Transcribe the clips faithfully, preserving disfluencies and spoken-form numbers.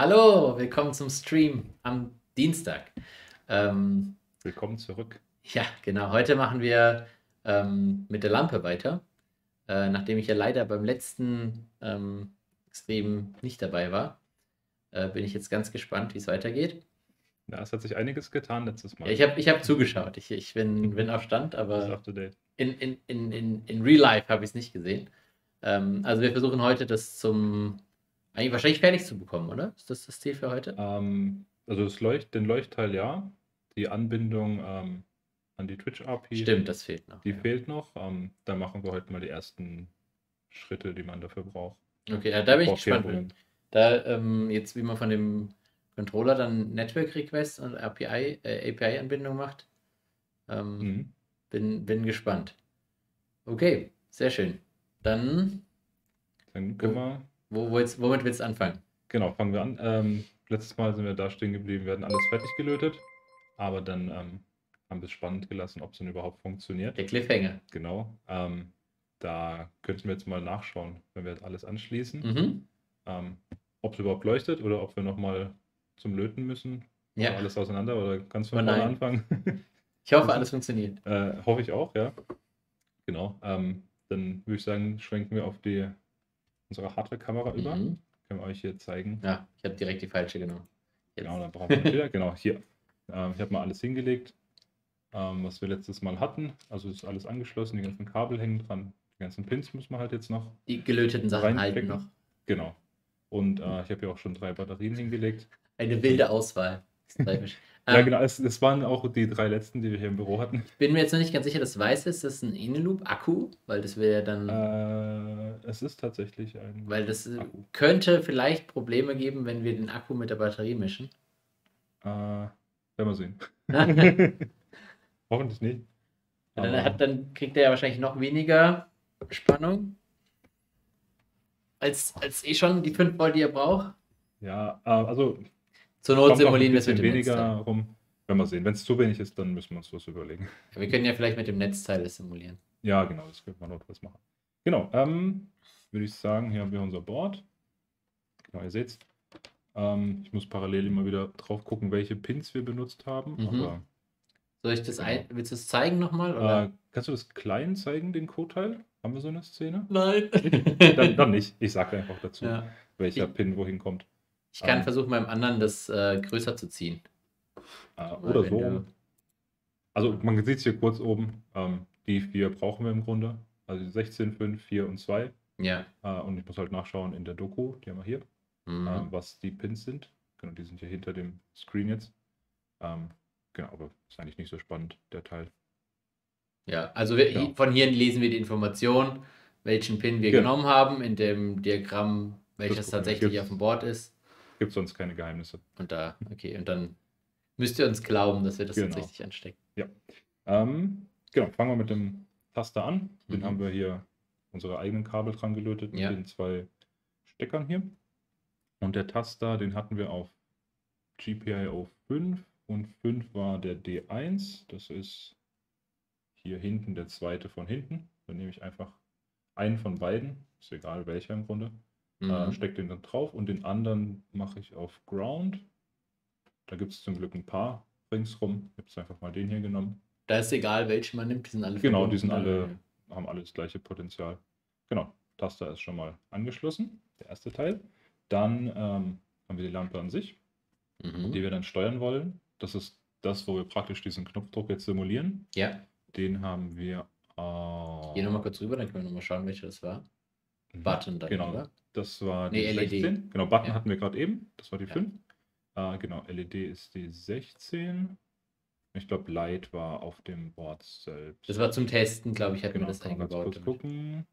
Hallo, willkommen zum Stream am Dienstag. Ähm, willkommen zurück. Ja, genau. Heute machen wir ähm, mit der Lampe weiter. Äh, nachdem ich ja leider beim letzten ähm, Stream nicht dabei war, äh, bin ich jetzt ganz gespannt, wie es weitergeht. Na, es hat sich einiges getan letztes Mal. Ja, ich habe ich hab zugeschaut. Ich, ich bin, bin auf Stand, aber in, in, in, in, in Real Life habe ich es nicht gesehen. Ähm, also wir versuchen heute das zum... Eigentlich wahrscheinlich fertig zu bekommen, oder? Ist das das Ziel für heute? Ähm, also das Leucht, den Leuchtteil ja, die Anbindung ähm, an die Twitch A P I. Stimmt, das fehlt noch. Die ja. fehlt noch. Ähm, da machen wir heute mal die ersten Schritte, die man dafür braucht. Okay, ja, da bin ich gespannt. Da ähm, jetzt, wie man von dem Controller dann Network Request und A P I, äh, A P I-Anbindung macht, ähm, mhm. bin, bin gespannt. Okay, sehr schön. Dann, dann können wir... Wo willst, womit willst du anfangen? Genau, fangen wir an. Ähm, letztes Mal sind wir da stehen geblieben, wir hatten alles fertig gelötet, aber dann ähm, haben wir es spannend gelassen, ob es denn überhaupt funktioniert. Der Cliffhanger. Genau. Ähm, da könnten wir jetzt mal nachschauen, wenn wir jetzt alles anschließen, mhm. ähm, ob es überhaupt leuchtet oder ob wir nochmal zum Löten müssen. Ja. Alles auseinander oder ganz von vorne anfangen. Ich hoffe, alles funktioniert. Äh, hoffe ich auch, ja. Genau. Ähm, dann würde ich sagen, schwenken wir auf die... unsere Hardware-Kamera mhm. über. Können wir euch hier zeigen. Ja, ich habe direkt die falsche genommen. Jetzt. Genau, dann brauchen wir wieder. Genau, hier. Ähm, ich habe mal alles hingelegt, ähm, was wir letztes Mal hatten. Also ist alles angeschlossen, die ganzen Kabel hängen dran. Die ganzen Pins müssen wir halt jetzt noch. Die gelöteten Sachen halten noch. Genau. Und äh, ich habe hier auch schon drei Batterien hingelegt. Eine wilde Auswahl. Ja, genau. Es, es waren auch die drei letzten, die wir hier im Büro hatten. Ich bin mir jetzt noch nicht ganz sicher, dass weiß ist, das ist ein Eneloop-Akku, weil das wäre ja dann... Äh, es ist tatsächlich ein Weil das Akku. Könnte vielleicht Probleme geben, wenn wir den Akku mit der Batterie mischen. Äh, werden wir sehen. Hoffentlich nicht. Dann, hat, dann kriegt er ja wahrscheinlich noch weniger Spannung als, als eh schon die fünf Volt, die er braucht. Ja, äh, also... Zur Not simulieren wir es mit dem weniger Netzteil. Rum. Wenn wir sehen, wenn es zu wenig ist, dann müssen wir uns was überlegen. Ja, wir können ja vielleicht mit dem Netzteil das simulieren. Ja, genau, das könnte man notfalls machen. Genau, ähm, würde ich sagen, hier haben wir unser Board. Genau, ihr seht es. Ähm, ich muss parallel immer wieder drauf gucken, welche Pins wir benutzt haben. Mhm. Aber, Soll ich das ein, willst du das zeigen nochmal? Äh, kannst du das klein zeigen, den Co-Teil? Haben wir so eine Szene? Nein. dann, dann nicht. Ich sage einfach dazu, ja. welcher ich, Pin wohin kommt. Ich kann ähm, versuchen, beim anderen das äh, größer zu ziehen. Äh, oder so. Der... Also man sieht es hier kurz oben. Ähm, die vier brauchen wir im Grunde. Also sechzehn, fünf, vier und zwei. Ja. Äh, und ich muss halt nachschauen in der Doku, die haben wir hier, mhm. äh, was die Pins sind. Genau, die sind hier hinter dem Screen jetzt. Ähm, genau, aber ist eigentlich nicht so spannend, der Teil. Ja, also wir, ja. von hier lesen wir die Information, welchen Pin wir ja. genommen haben, in dem Diagramm, welches tatsächlich gibt's. auf dem Board ist. Gibt sonst keine Geheimnisse. Und da, okay, und dann müsst ihr uns glauben, dass wir das genau. jetzt richtig anstecken. Ja. Ähm, genau, fangen wir mit dem Taster an. Den mhm. haben wir hier unsere eigenen Kabel dran gelötet mit ja. den zwei Steckern hier. Und der Taster, den hatten wir auf G P I O fünf und fünf war der D eins. Das ist hier hinten der zweite von hinten. Dann nehme ich einfach einen von beiden, ist egal welcher im Grunde. Mhm. Steck den dann drauf und den anderen mache ich auf Ground. Da gibt es zum Glück ein paar ringsrum. Ich habe einfach mal den hier genommen. Da ist egal, welchen man nimmt, die sind alle Genau, die sind alle, haben alle das gleiche Potenzial. Genau, Taster ist schon mal angeschlossen, der erste Teil. Dann ähm, haben wir die Lampe an sich, mhm. die wir dann steuern wollen. Das ist das, wo wir praktisch diesen Knopfdruck jetzt simulieren. Ja. Den haben wir auch... Geh nochmal kurz rüber, dann können wir nochmal schauen, welcher das war. Button dann, genau. oder? Das war die nee, sechzehn. Genau, Button ja. hatten wir gerade eben. Das war die ja. fünf. Äh, genau, L E D ist die sechzehn. Ich glaube, Light war auf dem Board selbst. Das war zum Testen, glaube ich, hatten genau, wir das eingebaut. Kurz gucken.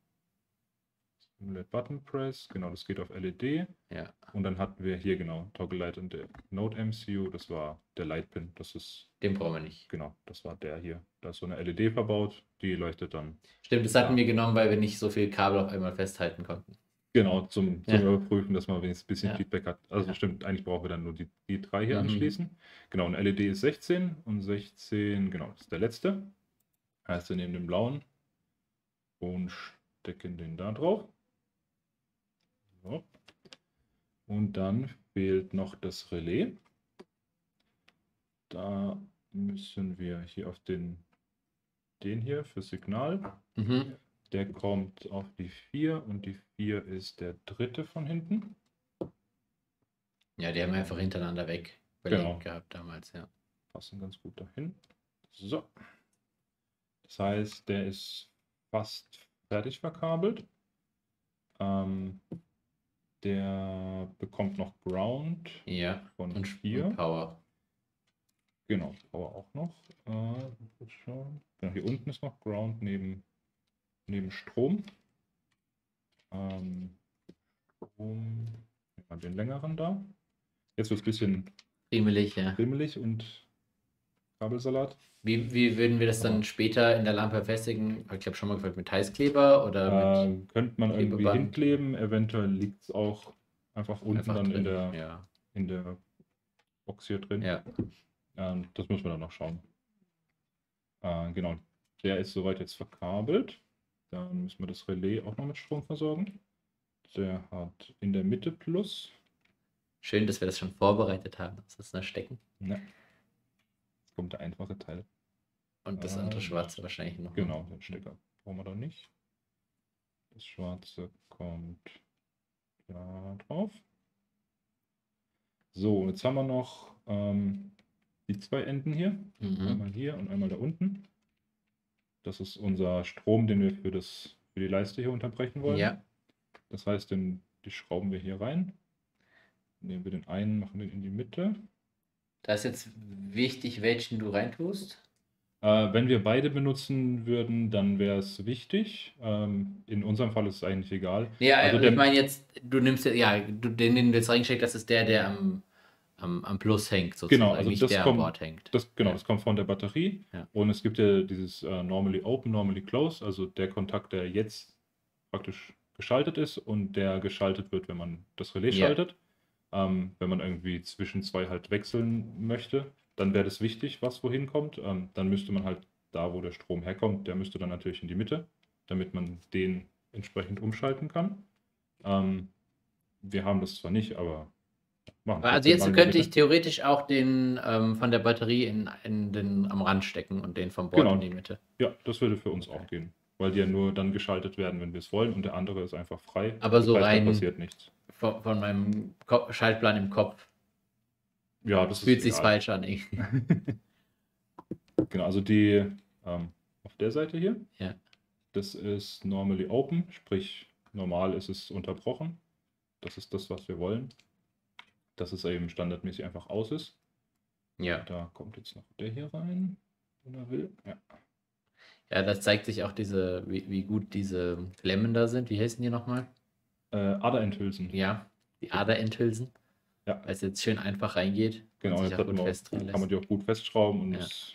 Button Press. Genau, das geht auf L E D. Ja. Und dann hatten wir hier, genau, Toggle Light und der Node M C U. Das war der Light Pin. Das ist... Den brauchen wir nicht. Genau, das war der hier. Da ist so eine L E D verbaut. Die leuchtet dann. Stimmt, das hatten ja. wir genommen, weil wir nicht so viel Kabel auf einmal festhalten konnten. Genau, zum, zum ja. Überprüfen, dass man wenigstens ein bisschen ja. Feedback hat. Also ja. stimmt, eigentlich brauchen wir dann nur die, die drei hier mhm. anschließen. Genau, und L E D ist sechzehn und sechzehn, genau, das ist der letzte. Heißt, wir nehmen den blauen und stecken den da drauf. So. Und dann fehlt noch das Relais. Da müssen wir hier auf den, den hier für Signal. Mhm. Der kommt auf die vier und die vier ist der dritte von hinten. Ja, die haben wir einfach hintereinander weg überlegt genau. gehabt damals, ja. Passen ganz gut dahin. So. Das heißt, der ist fast fertig verkabelt. Ähm, der bekommt noch Ground ja. von und vier. Und Power. Genau, Power auch noch. Äh, schon. Genau, hier unten ist noch Ground neben, neben Strom. Ähm, Strom. Mal den längeren da. Jetzt wird es ein bisschen riemelig, ja. riemelig und Kabelsalat. Wie, wie würden wir das dann später in der Lampe befestigen? Ich habe schon mal gefragt, mit Heißkleber oder äh, mit könnte man Klebeband. Irgendwie hinkleben. Eventuell liegt es auch einfach unten einfach dann drin. In, der, ja. in der Box hier drin. Ja. Ähm, das müssen wir dann noch schauen. Äh, genau, der ist soweit jetzt verkabelt. Dann müssen wir das Relais auch noch mit Strom versorgen. Der hat in der Mitte Plus. Schön, dass wir das schon vorbereitet haben. Das ist noch stecken. Ja. Jetzt kommt der einfache Teil. Und das äh, andere schwarze wahrscheinlich noch. Genau, den Stecker brauchen wir doch nicht. Das schwarze kommt da drauf. So, jetzt haben wir noch ähm, die zwei Enden hier. Mhm. Einmal hier und einmal da unten. Das ist unser Strom, den wir für, das, für die Leiste hier unterbrechen wollen. Ja. Das heißt, den, die schrauben wir hier rein. Nehmen wir den einen, machen den in die Mitte. Da ist jetzt wichtig, welchen du reintust. Äh, wenn wir beide benutzen würden, dann wäre es wichtig. Ähm, in unserem Fall ist es eigentlich egal. Ja, also ich meine jetzt, du nimmst ja, du, den, den du jetzt reingesteckt hast, ist der, der am, am, am Plus hängt, sozusagen. Genau, also nicht das der kommt, am Board hängt. Das, genau, ja. das kommt von der Batterie. Ja. Und es gibt ja dieses uh, normally open, normally closed, also der Kontakt, der jetzt praktisch geschaltet ist und der geschaltet wird, wenn man das Relais yeah. schaltet. Ähm, wenn man irgendwie zwischen zwei halt wechseln möchte, dann wäre das wichtig, was wohin kommt. Ähm, dann müsste man halt da, wo der Strom herkommt, der müsste dann natürlich in die Mitte, damit man den entsprechend umschalten kann. Ähm, wir haben das zwar nicht, aber machen wir. Also jetzt könnte ich theoretisch auch den ähm, von der Batterie in, in den, am Rand stecken und den vom Board genau. in die Mitte. Ja, das würde für uns okay. auch gehen. Weil die ja nur dann geschaltet werden, wenn wir es wollen und der andere ist einfach frei. Aber so rein passiert nichts. Von, von meinem Ko Schaltplan im Kopf. Ja, das fühlt sich falsch an. Ich. Genau, also die ähm, auf der Seite hier, ja. das ist normally open, sprich normal ist es unterbrochen. Das ist das, was wir wollen. Dass es eben standardmäßig einfach aus ist. Ja. Und da kommt jetzt noch der hier rein, wenn er will. Ja. Ja, das zeigt sich auch, diese, wie, wie gut diese Klemmen da sind. Wie heißen die nochmal? Äh, Aderenthülsen. Ja, die Aderenthülsen. Ja. Weil es jetzt schön einfach reingeht. Genau, und sich auch gut fest drin lässt. Kann man die auch gut festschrauben und ja. muss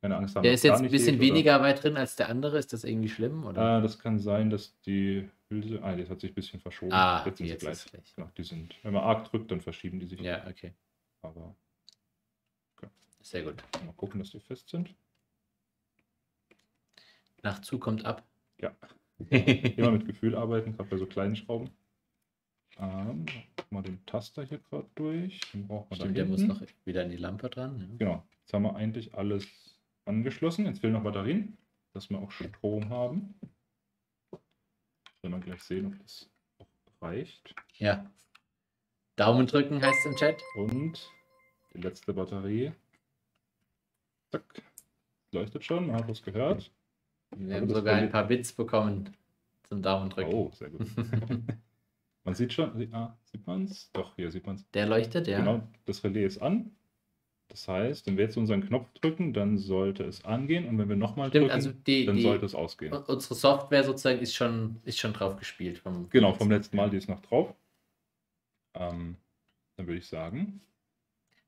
keine Angst haben. Der ist jetzt ein bisschen geht, weniger oder? weit drin als der andere. Ist das irgendwie schlimm? Oder? Äh, das kann sein, dass die Hülse. Ah, die hat sich ein bisschen verschoben. Ah, jetzt sind jetzt sie gleich. gleich. Genau, die sind, wenn man arg drückt, dann verschieben die sich. Ja, okay. Aber. Okay. Sehr gut. Mal gucken, dass die fest sind. Nach zu kommt ab. Ja. Immer mit Gefühl arbeiten, gerade bei so kleinen Schrauben. Ähm, mal den Taster hier gerade durch. Den braucht man Stimmt, da der muss noch wieder an die Lampe dran. Ja. Genau. Jetzt haben wir eigentlich alles angeschlossen. Jetzt fehlen noch Batterien, dass wir auch Strom haben. Wenn wir gleich sehen, ob das auch reicht. Ja. Daumen drücken heißt es im Chat. Und die letzte Batterie. Zack. Leuchtet schon, man hat was gehört. Wir haben sogar ein paar Bits bekommen zum Daumen drücken. Oh, sehr gut. Man sieht schon, ah, sieht man es? Doch, hier sieht man es. Der leuchtet, ja. Genau, das Relais ist an. Das heißt, wenn wir jetzt unseren Knopf drücken, dann sollte es angehen. Und wenn wir nochmal drücken, also die, dann die, sollte es ausgehen. Unsere Software sozusagen ist schon, ist schon drauf gespielt. Vom genau, vom letzten Mal, die ist noch drauf. Ähm, dann würde ich sagen.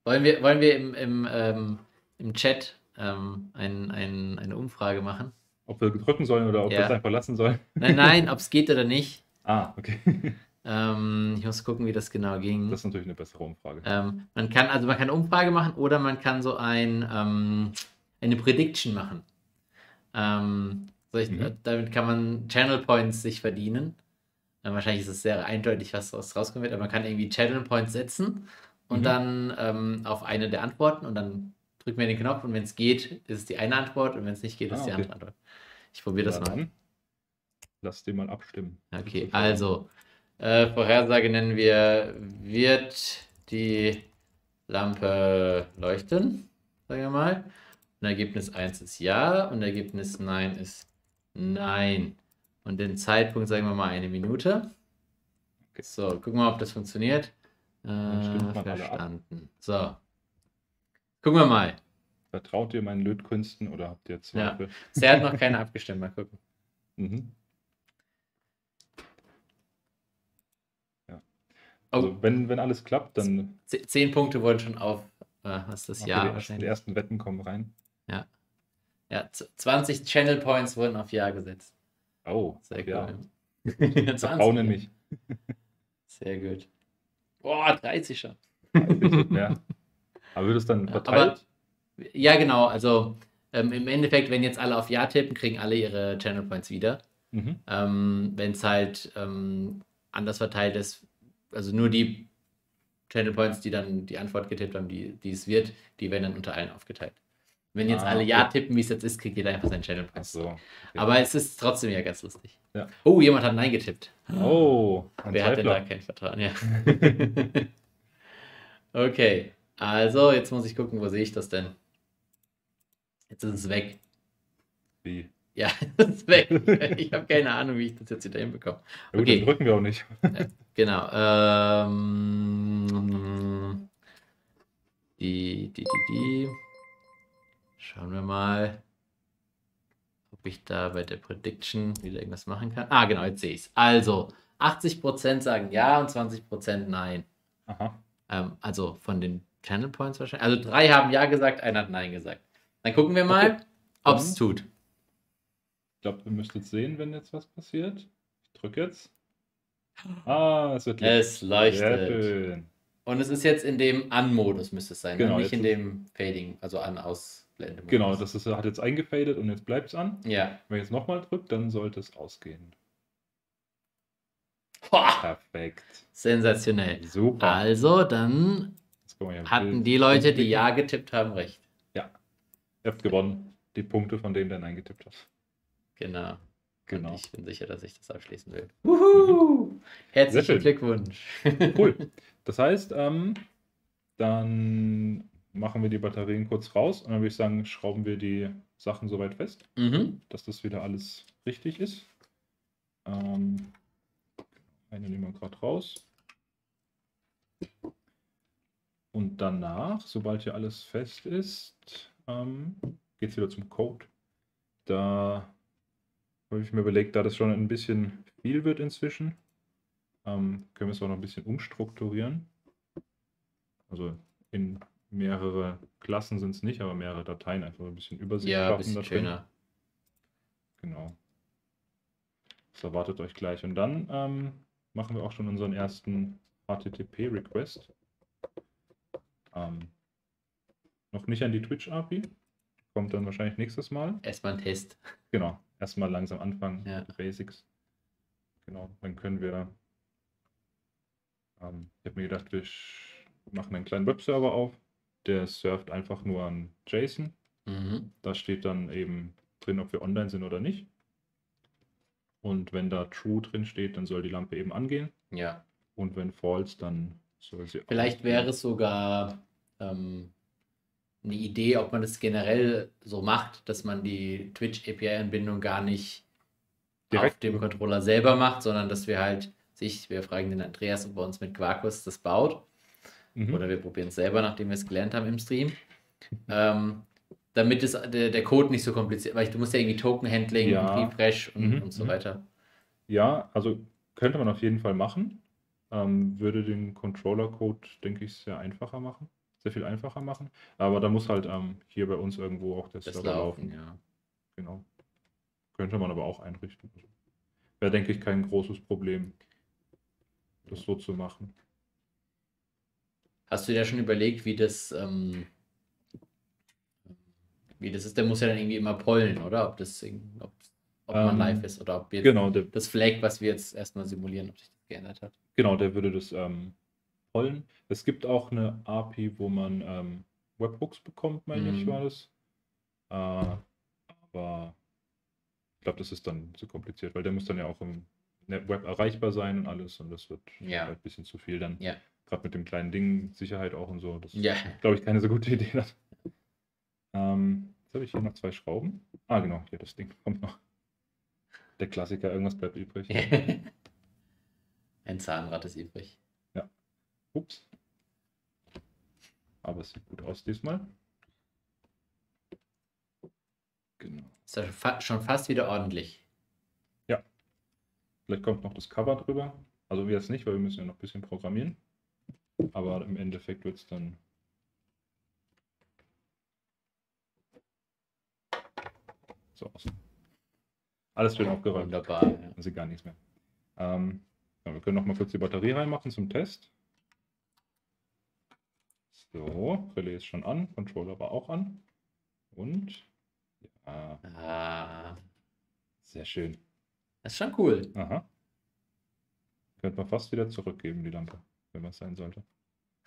Wollen wir, wollen wir im, im, ähm, im Chat ähm, ein, ein, eine Umfrage machen? Ob wir drücken sollen oder ob ja. wir es einfach lassen sollen? Nein, nein, ob es geht oder nicht. Ah, okay. Ähm, ich muss gucken, wie das genau ging. Das ist natürlich eine bessere Umfrage. Ähm, man kann, also man kann eine Umfrage machen oder man kann so ein, ähm, eine Prediction machen. Ähm, so ich, mhm. Damit kann man Channel Points sich verdienen. Ja, wahrscheinlich ist es sehr eindeutig, was daraus rauskommen wird, aber man kann irgendwie Channel Point setzen und mhm. dann ähm, auf eine der Antworten und dann drückt man den Knopf und wenn es geht, ist es die eine Antwort und wenn es nicht geht, ah, ist die okay. andere Antwort. Ich probiere das mal. Lass den mal abstimmen. Okay, also äh, Vorhersage nennen wir, wird die Lampe leuchten, sagen wir mal. Und Ergebnis eins ist ja und Ergebnis nein ist nein. Und den Zeitpunkt sagen wir mal eine Minute. Okay. So, gucken wir mal, ob das funktioniert. Äh, verstanden. So, gucken wir mal. Vertraut ihr meinen Lötkünsten oder habt ihr Zweifel? Ja. Er hat noch keine abgestimmt, mal gucken. Mhm. Ja. Also oh. wenn, wenn alles klappt, dann... Zehn Punkte wurden schon auf äh, was das Ja wahrscheinlich. Die ersten Wetten kommen rein. Ja, ja, zwanzig Channel Points wurden auf Ja gesetzt. Oh, sehr cool. Ja. Vertrauen in mich. Sehr gut. Boah, dreißig schon. dreißig, ja. Aber wird es dann verteilt? Aber, ja, genau. Also ähm, im Endeffekt, wenn jetzt alle auf Ja tippen, kriegen alle ihre Channel Points wieder. Mhm. Ähm, wenn es halt ähm, anders verteilt ist, also nur die Channel Points, die dann die Antwort getippt haben, die, die es wird, die werden dann unter allen aufgeteilt. Wenn jetzt ah, alle Ja okay. tippen, wie es jetzt ist, kriegt jeder einfach seinen Channel Point. So, okay. Aber es ist trotzdem ja ganz lustig. Ja. Oh, jemand hat Nein getippt. Oh, ein Wer Zweifler. Hat denn da kein Vertrauen? Ja. Okay, also jetzt muss ich gucken, wo sehe ich das denn? Jetzt ist es weg. Wie? Ja, es ist weg. Ich habe keine Ahnung, wie ich das jetzt wieder hinbekomme. Ja, okay. Gut, dann drücken wir auch nicht. Genau. Ähm, die, die, die, die. Schauen wir mal, ob ich da bei der Prediction wieder irgendwas machen kann. Ah, genau, jetzt sehe ich es. Also, achtzig Prozent sagen ja und zwanzig Prozent nein. Aha. Ähm, also von den Channel Points wahrscheinlich. Also drei haben ja gesagt, einer hat nein gesagt. Dann gucken wir mal, okay. ob es tut. Ich glaube, ihr müsstet sehen, wenn jetzt was passiert. Ich drücke jetzt. Ah, es wird leuchtet. Es leuchtet. Und es ist jetzt in dem An-Modus müsste es sein, genau, nicht in dem Fading, also An-Aus. Genau, das ist, hat jetzt eingefadet und jetzt bleibt es an. Ja. Wenn ich jetzt nochmal drücke, dann sollte es ausgehen. Boah. Perfekt. Sensationell. Super. Also, dann hatten die Leute, die Ja getippt haben, recht. Ja. Ihr habt gewonnen. Die Punkte von dem, der Nein getippt hat. Genau. Genau. Und ich bin sicher, dass ich das abschließen will. Wuhu! Herzlichen Glückwunsch. Cool. Das heißt, ähm, dann... machen wir die Batterien kurz raus und dann würde ich sagen, schrauben wir die Sachen soweit fest, mhm. dass das wieder alles richtig ist. Ähm, eine nehmen wir gerade raus. Und danach, sobald hier alles fest ist, ähm, geht es wieder zum Code. Da habe ich mir überlegt, da das schon ein bisschen viel wird inzwischen, ähm, können wir es auch noch ein bisschen umstrukturieren. Also in mehrere Klassen sind es nicht, aber mehrere Dateien einfach ein bisschen Übersicht ja, schaffen. Ja, schöner. Genau. Das erwartet euch gleich. Und dann ähm, machen wir auch schon unseren ersten H T T P-Request. Ähm, noch nicht an die Twitch A P I. Kommt dann wahrscheinlich nächstes Mal. Erstmal ein Test. Genau. Erstmal langsam anfangen. Ja. Mit Basics. Genau. Dann können wir... Ähm, ich habe mir gedacht, wir machen einen kleinen Webserver auf. Der surft einfach nur an JSON. Mhm. Da steht dann eben drin, ob wir online sind oder nicht. Und wenn da True drin steht, dann soll die Lampe eben angehen. Ja. Und wenn False, dann soll sie Vielleicht ausgehen. Wäre es sogar ähm, eine Idee, ob man das generell so macht, dass man die Twitch A P I-Anbindung gar nicht direkt auf dem Controller selber macht, sondern dass wir halt sich, wir fragen den Andreas, ob er uns mit Quarkus das baut. Oder wir probieren es selber, nachdem wir es gelernt haben im Stream. Ähm, damit es, der, der Code nicht so kompliziert, weil ich, du musst ja irgendwie Token-Handling, ja. Refresh und, mhm. und so weiter. Ja, also könnte man auf jeden Fall machen. Ähm, würde den Controller-Code, denke ich, sehr einfacher machen. Sehr viel einfacher machen. Aber da muss halt ähm, hier bei uns irgendwo auch der das Server laufen. laufen. Ja. Genau. Könnte man aber auch einrichten. Wäre, denke ich, kein großes Problem, das so zu machen. Hast du dir schon überlegt, wie das, ähm, wie das ist? Der muss ja dann irgendwie immer pollen, oder? Ob das, ob ob man ähm, live ist oder ob wir genau, der, das Flag, was wir jetzt erstmal simulieren, ob sich das geändert hat. Genau, der würde das ähm, rollen. Es gibt auch eine A P I, wo man ähm, Webhooks bekommt, meine mhm. ich, war das. Äh, aber ich glaube, das ist dann zu kompliziert, weil der muss dann ja auch im Web erreichbar sein und alles und das wird ja. halt ein bisschen zu viel dann. Ja. Gerade mit dem kleinen Ding, Sicherheit auch und so. Das ja. ist, glaube ich, keine so gute Idee. Ähm, jetzt habe ich hier noch zwei Schrauben. Ah, genau, hier das Ding kommt noch. Der Klassiker, irgendwas bleibt übrig. Ein Zahnrad ist übrig. Ja. Ups. Aber es sieht gut aus diesmal. Genau. Ist ja fa- schon fast wieder ordentlich. Ja. Vielleicht kommt noch das Cover drüber. Also wir jetzt nicht, weil wir müssen ja noch ein bisschen programmieren. Aber im Endeffekt wird es dann so aus. Alles wird aufgeräumt. Wunderbar. Ja. Also gar nichts mehr. Ähm, ja, wir können noch mal kurz die Batterie reinmachen zum Test. So, Relais ist schon an, Controller war auch an. Und ja. Ah. Sehr schön. Das ist schon cool. Aha. Könnte man fast wieder zurückgeben, die Lampe, wenn man es sein sollte.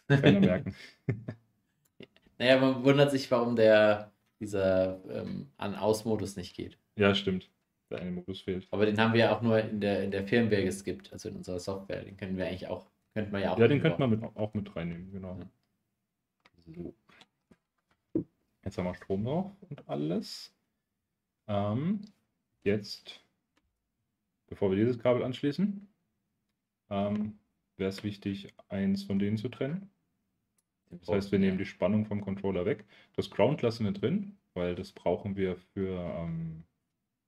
Keiner merken. Naja, man wundert sich, warum der dieser ähm, An-Aus-Modus nicht geht. Ja, stimmt. Der eine Modus fehlt. Aber den haben wir ja auch nur in der, in der Firmware geskippt, also in unserer Software. Den können wir eigentlich auch, könnten wir ja auch Ja, den könnte man mit, auch mit reinnehmen, genau. Ja. So. Jetzt haben wir Strom drauf und alles. Ähm, jetzt, bevor wir dieses Kabel anschließen, ähm, wäre es wichtig, eins von denen zu trennen. Das heißt, wir nehmen die Spannung vom Controller weg. Das Ground lassen wir drin, weil das brauchen wir für, ähm,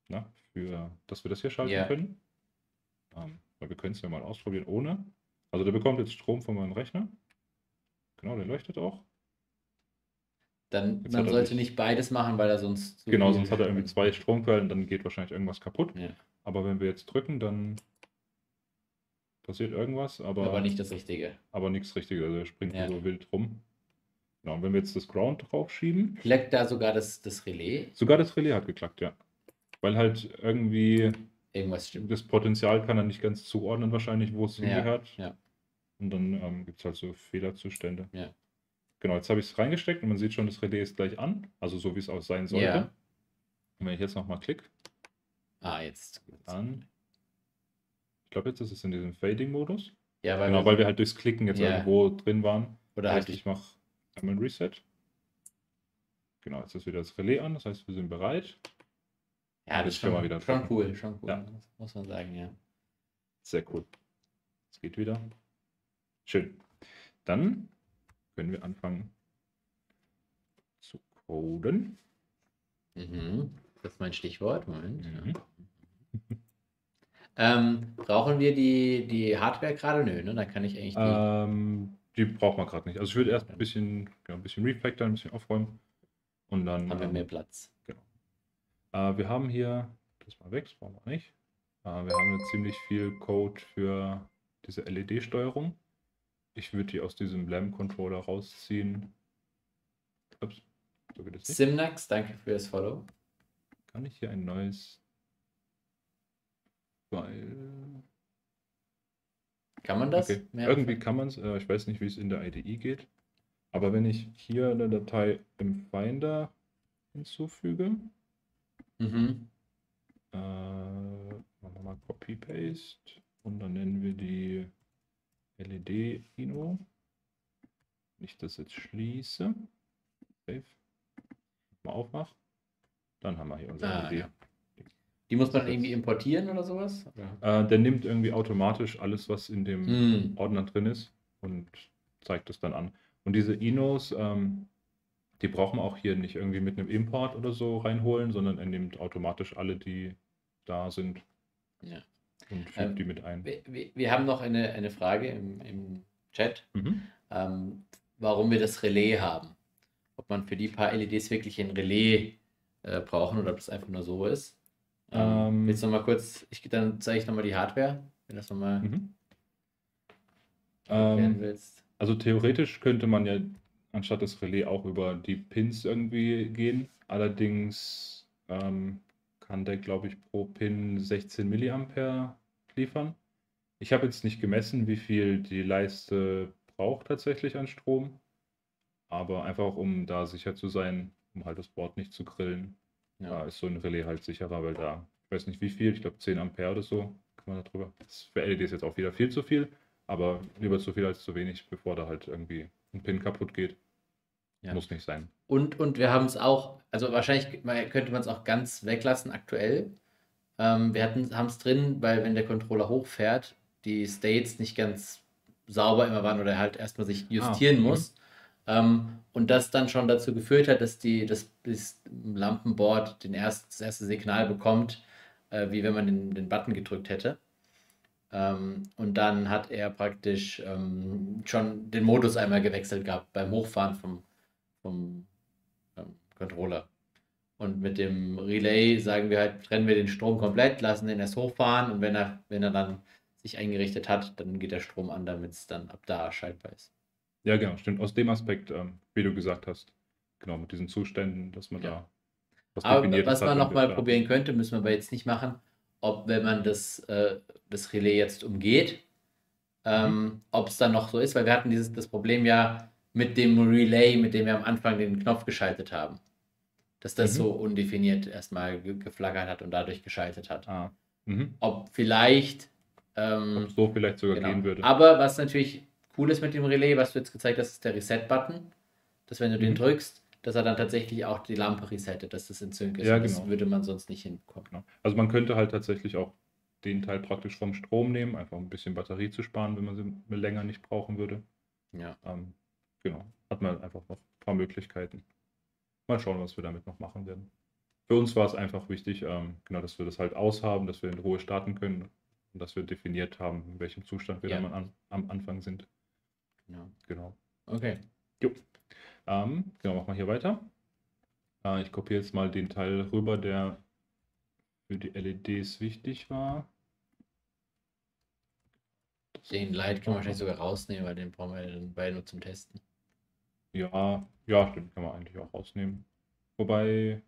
na, für dass wir das hier schalten yeah. können. Ähm, weil wir können es ja mal ausprobieren ohne. Also der bekommt jetzt Strom von meinem Rechner. Genau, der leuchtet auch. Dann man sollte nicht beides machen, weil er sonst... Zu genau, sonst hat er irgendwie zwei Stromquellen, dann geht wahrscheinlich irgendwas kaputt. Ja. Aber wenn wir jetzt drücken, dann passiert irgendwas, aber... Aber nicht das Richtige. Aber nichts Richtiges, also er springt ja. so wild rum. Genau, und wenn wir jetzt das Ground draufschieben... Klackt da sogar das, das Relais? Sogar das Relais hat geklackt, ja. Weil halt irgendwie... Irgendwas stimmt. Das Potenzial kann er nicht ganz zuordnen wahrscheinlich, wo es ja. hingehört. Ja. Und dann ähm, gibt es halt so Fehlerzustände. Ja. Genau, jetzt habe ich es reingesteckt und man sieht schon, das Relais ist gleich an. Also so, wie es auch sein sollte. Ja. Und wenn ich jetzt nochmal klicke. Ah, jetzt. An. Ich glaube, jetzt ist es in diesem Fading-Modus. Ja, weil, genau, wir, weil wir halt durchs Klicken jetzt ja. irgendwo drin waren. Oder das heißt, halt ich mache einmal ein Reset. Genau, jetzt ist wieder das Relais an. Das heißt, wir sind bereit. Ja, das ist schon, mal wieder schon cool. Schon cool, ja. Das muss man sagen, ja. Sehr cool. Es geht wieder. Schön. Dann können wir anfangen zu coden. Mhm. Das ist mein Stichwort. Moment. Mhm. Ja. ähm, brauchen wir die, die Hardware gerade? Nö, ne? Da kann ich eigentlich die... Ähm, die braucht man gerade nicht. Also ich würde erst ein bisschen, ja, ein bisschen refactoren, ein bisschen aufräumen. Und dann haben wir mehr Platz. Genau. Äh, wir haben hier, das mal weg, das brauchen wir nicht. Äh, wir haben jetzt ziemlich viel Code für diese L E D-Steuerung. Ich würde die aus diesem L A M-Controller rausziehen. Ups, so geht es nicht. Simnax, danke für das Follow. Kann ich hier ein neues... Weil... Kann man das? Okay. Irgendwie kann man es. Äh, ich weiß nicht, wie es in der I D E geht. Aber wenn ich hier eine Datei im Finder hinzufüge... Mhm. Äh, machen wir mal Copy-Paste. Und dann nennen wir die... L E D-Ino. Wenn ich das jetzt schließe, Save. Mal aufmache, dann haben wir hier unsere ah, L E D. Ja. Die muss man irgendwie importieren oder sowas? Äh, der nimmt irgendwie automatisch alles, was in dem hm. Ordner drin ist und zeigt es dann an. Und diese Inos, ähm, die brauchen wir auch hier nicht irgendwie mit einem Import oder so reinholen, sondern er nimmt automatisch alle, die da sind. Ja. Und fügt ähm, die mit ein. Wir, wir haben noch eine, eine Frage im, im Chat, mhm. ähm, warum wir das Relais haben. Ob man für die paar L E Ds wirklich ein Relais äh, brauchen oder ob das einfach nur so ist. Ähm, ähm, willst du noch mal kurz, ich, dann zeige ich nochmal die Hardware, wenn du das nochmal mhm. erklären ähm, willst. Also theoretisch könnte man ja anstatt das Relais auch über die Pins irgendwie gehen. Allerdings ähm, kann der, glaube ich, pro Pin sechzehn Milliampere liefern. Ich habe jetzt nicht gemessen, wie viel die Leiste braucht tatsächlich an Strom, aber einfach auch, um da sicher zu sein, um halt das Board nicht zu grillen. Ja, ist so ein Relais halt sicherer, weil da, ich weiß nicht wie viel, ich glaube zehn Ampere oder so, kann man da drüber. Das für L E Ds ist jetzt auch wieder viel zu viel, aber lieber zu viel als zu wenig, bevor da halt irgendwie ein Pin kaputt geht. Ja. Muss nicht sein. Und, und wir haben es auch, also wahrscheinlich könnte man es auch ganz weglassen aktuell. Ähm, wir haben es drin, weil wenn der Controller hochfährt, die States nicht ganz sauber immer waren oder halt erstmal sich justieren ah, okay. muss. Ähm, und das dann schon dazu geführt hat, dass die, das, das Lampenboard den erst, das erste Signal bekommt, äh, wie wenn man den, den Button gedrückt hätte. Ähm, und dann hat er praktisch ähm, schon den Modus einmal gewechselt gehabt beim Hochfahren vom vom ähm, Controller. Und mit dem Relay sagen wir halt, trennen wir den Strom komplett, lassen den erst hochfahren und wenn er, wenn er dann sich eingerichtet hat, dann geht der Strom an, damit es dann ab da schaltbar ist. Ja, genau, stimmt. Aus dem Aspekt, ähm, wie du gesagt hast, genau, mit diesen Zuständen, dass man ja. da was kombiniert. Aber was man nochmal probieren könnte, müssen wir aber jetzt nicht machen, ob, wenn man das, äh, das Relais jetzt umgeht, ähm, mhm. ob es dann noch so ist, weil wir hatten dieses, das Problem ja, mit dem Relay, mit dem wir am Anfang den Knopf geschaltet haben. Dass das mhm. so undefiniert erstmal ge geflackert hat und dadurch geschaltet hat. Ah. Mhm. Ob vielleicht... Ähm, Ob so vielleicht sogar genau. gehen würde. Aber was natürlich cool ist mit dem Relay, was du jetzt gezeigt hast, ist der Reset-Button. Dass wenn du mhm. den drückst, dass er dann tatsächlich auch die Lampe resettet, dass das in Sync ist. Ja, genau. Das würde man sonst nicht hinbekommen. Genau. Also man könnte halt tatsächlich auch den Teil praktisch vom Strom nehmen, einfach ein bisschen Batterie zu sparen, wenn man sie länger nicht brauchen würde. Ja. Ähm, Genau, hat man einfach noch ein paar Möglichkeiten. Mal schauen, was wir damit noch machen werden. Für uns war es einfach wichtig, ähm, genau, dass wir das halt aushaben, dass wir in Ruhe starten können und dass wir definiert haben, in welchem Zustand wir ja. dann an, am Anfang sind. Ja. Genau. Okay. Jo. Ähm, genau, machen wir hier weiter. Äh, ich kopiere jetzt mal den Teil rüber, der für die L E Ds wichtig war. Den Light können wir wahrscheinlich sogar rausnehmen, weil den brauchen wir dann bei nur zum Testen. Ja, ja, stimmt, kann man eigentlich auch rausnehmen. Wobei,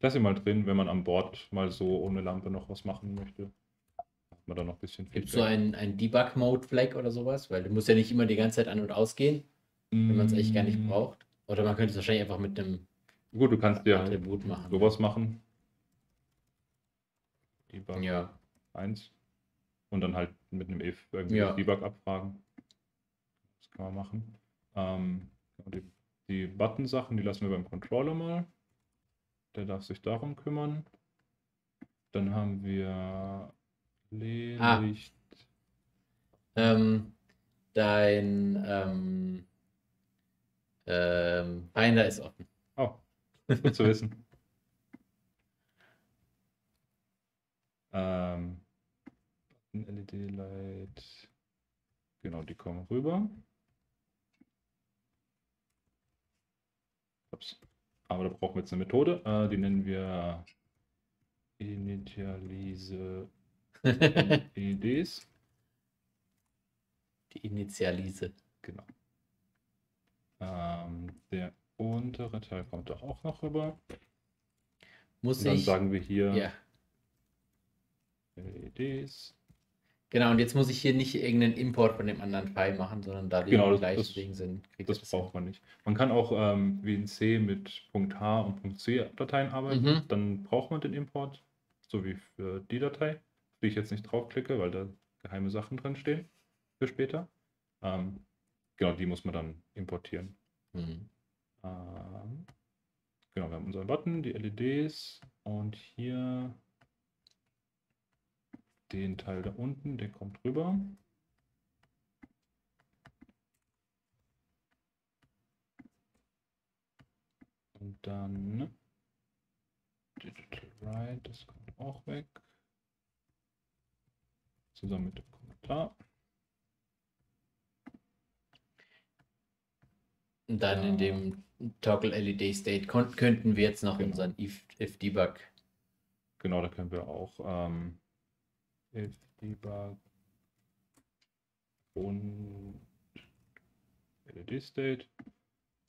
lass ihn mal drin, wenn man am Board mal so ohne Lampe noch was machen möchte. Hat man da noch ein bisschen Feedback. Gibt es so einen, einen Debug-Mode-Flag oder sowas? Weil du musst ja nicht immer die ganze Zeit an- und ausgehen, mm. wenn man es eigentlich gar nicht braucht. Oder man könnte es wahrscheinlich einfach mit einem Gut, du kannst dir Attribut machen. Sowas machen. Debug ja. eins. Und dann halt mit einem if irgendwie ja. Debug abfragen. Das kann man machen. Ähm, die, die Button-Sachen, die lassen wir beim Controller mal. Der darf sich darum kümmern. Dann haben wir Licht. Ah. Ähm, dein ähm, ähm, Finder ist offen. Oh, das ist gut zu wissen. ähm, L E D-Light, genau, die kommen rüber. Ups. Aber da brauchen wir jetzt eine Methode, äh, die nennen wir Initialise L E Ds. Die Initialise. Genau. Ähm, der untere Teil kommt doch auch noch rüber. Muss Und dann ich? sagen wir hier ja. L E Ds. Genau, und jetzt muss ich hier nicht irgendeinen Import von dem anderen Pfeil machen, sondern da die genau, gleich das, wegen sind. Das, das braucht hin. man nicht. Man kann auch ähm, wie in C mit .h und .c-Dateien arbeiten. Mhm. Dann braucht man den Import, so wie für die Datei, auf die ich jetzt nicht draufklicke, weil da geheime Sachen drin stehen für später. Ähm, genau, die muss man dann importieren. Mhm. Ähm, genau, wir haben unseren Button, die L E Ds und hier... Den Teil da unten, der kommt rüber. Und dann Digital Right, das kommt auch weg. Zusammen mit dem Kommentar. Und dann in dem Toggle L E D State könnten wir jetzt noch genau. unseren if-debug. Genau, da können wir auch. Ähm, If Debug und L E D State.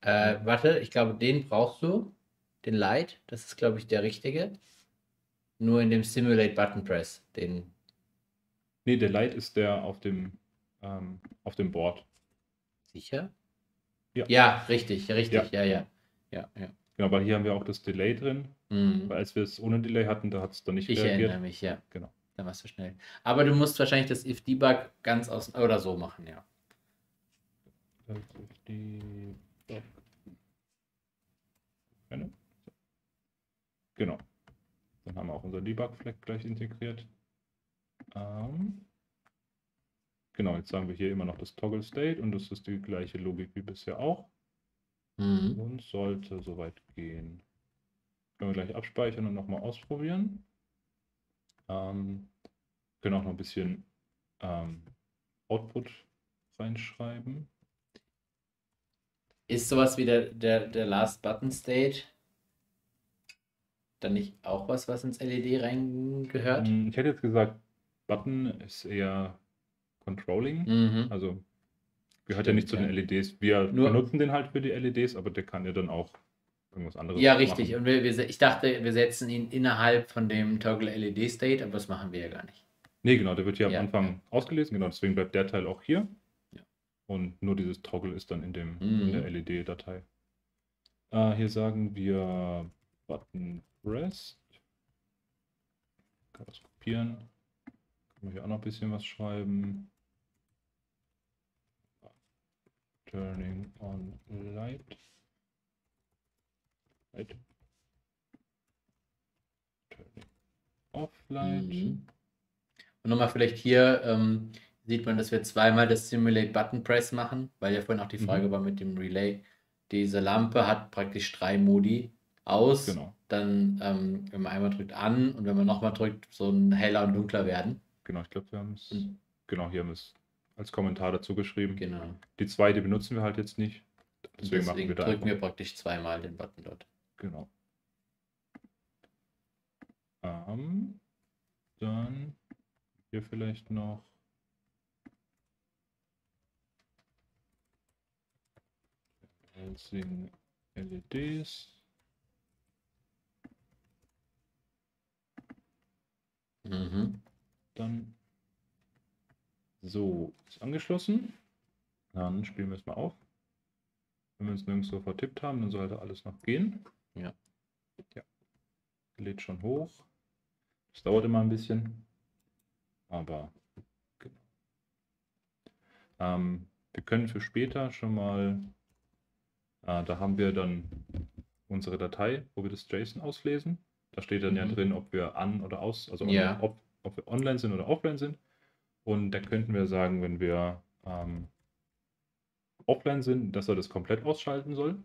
Äh, warte, ich glaube, den brauchst du, den Light. Das ist, glaube ich, der richtige. Nur in dem Simulate Button Press. Den nee, der Light ist der auf dem, ähm, auf dem Board. Sicher? Ja, ja richtig, richtig, ja. Ja, ja, ja, ja. Genau, weil hier haben wir auch das Delay drin. Mhm. Weil als wir es ohne Delay hatten, da hat es dann nicht reagiert. Ich erinnere mich, ja. Genau. Dann warst du schnell. Aber du musst wahrscheinlich das if-debug ganz aus oder so machen, ja. Das if-debug. Genau. Dann haben wir auch unser Debug-Flag gleich integriert. Ähm, genau, jetzt sagen wir hier immer noch das Toggle State und das ist die gleiche Logik wie bisher auch. Mhm. Und sollte soweit gehen. Können wir gleich abspeichern und nochmal ausprobieren. Ähm, können auch noch ein bisschen ähm, Output reinschreiben. Ist sowas wie der, der, der Last Button State dann nicht auch was, was ins L E D reingehört? Ich hätte jetzt gesagt, Button ist eher Controlling, mhm. also gehört Stimmt, ja nicht zu den ja. L E Ds. Wir Nur benutzen den halt für die L E Ds, aber der kann ja dann auch irgendwas anderes Ja, machen. richtig. Und wir, wir, ich dachte, wir setzen ihn innerhalb von dem Toggle L E D State, aber das machen wir ja gar nicht. Nee, genau, der wird hier ja am Anfang ausgelesen, genau, deswegen bleibt der Teil auch hier. Und nur dieses Toggle ist dann in, dem, mhm. in der L E D-Datei. Äh, hier sagen wir Button Press. Ich kann das kopieren. Kann man hier auch noch ein bisschen was schreiben. Turning on Light. Light. Turning off Light. Mhm. Und nochmal vielleicht hier. Ähm, sieht man, dass wir zweimal das Simulate Button Press machen, weil ja vorhin auch die Frage mhm. war mit dem Relay. Diese Lampe hat praktisch drei Modi aus, genau. dann, ähm, wenn man einmal drückt an und wenn man nochmal drückt, so ein heller und dunkler werden. Genau, ich glaube, wir haben es, mhm. genau, hier haben wir es als Kommentar dazu geschrieben. Genau. Die zwei, die benutzen wir halt jetzt nicht. Deswegen, deswegen machen wir da drücken wir praktisch zweimal den Button dort. Genau. Um, dann hier vielleicht noch L E Ds. Mhm. Dann so, ist angeschlossen. Dann spielen wir es mal auf. Wenn wir uns nirgendwo vertippt haben, dann sollte alles noch gehen. Ja. Ja. Lädt schon hoch. Das dauert immer ein bisschen. Aber genau. Ähm, wir können für später schon mal. Da haben wir dann unsere Datei, wo wir das JSON auslesen. Da steht dann mhm. ja drin, ob wir an oder aus, also ja. ob, ob wir online sind oder offline sind. Und da könnten wir sagen, wenn wir ähm, offline sind, dass er das komplett ausschalten soll,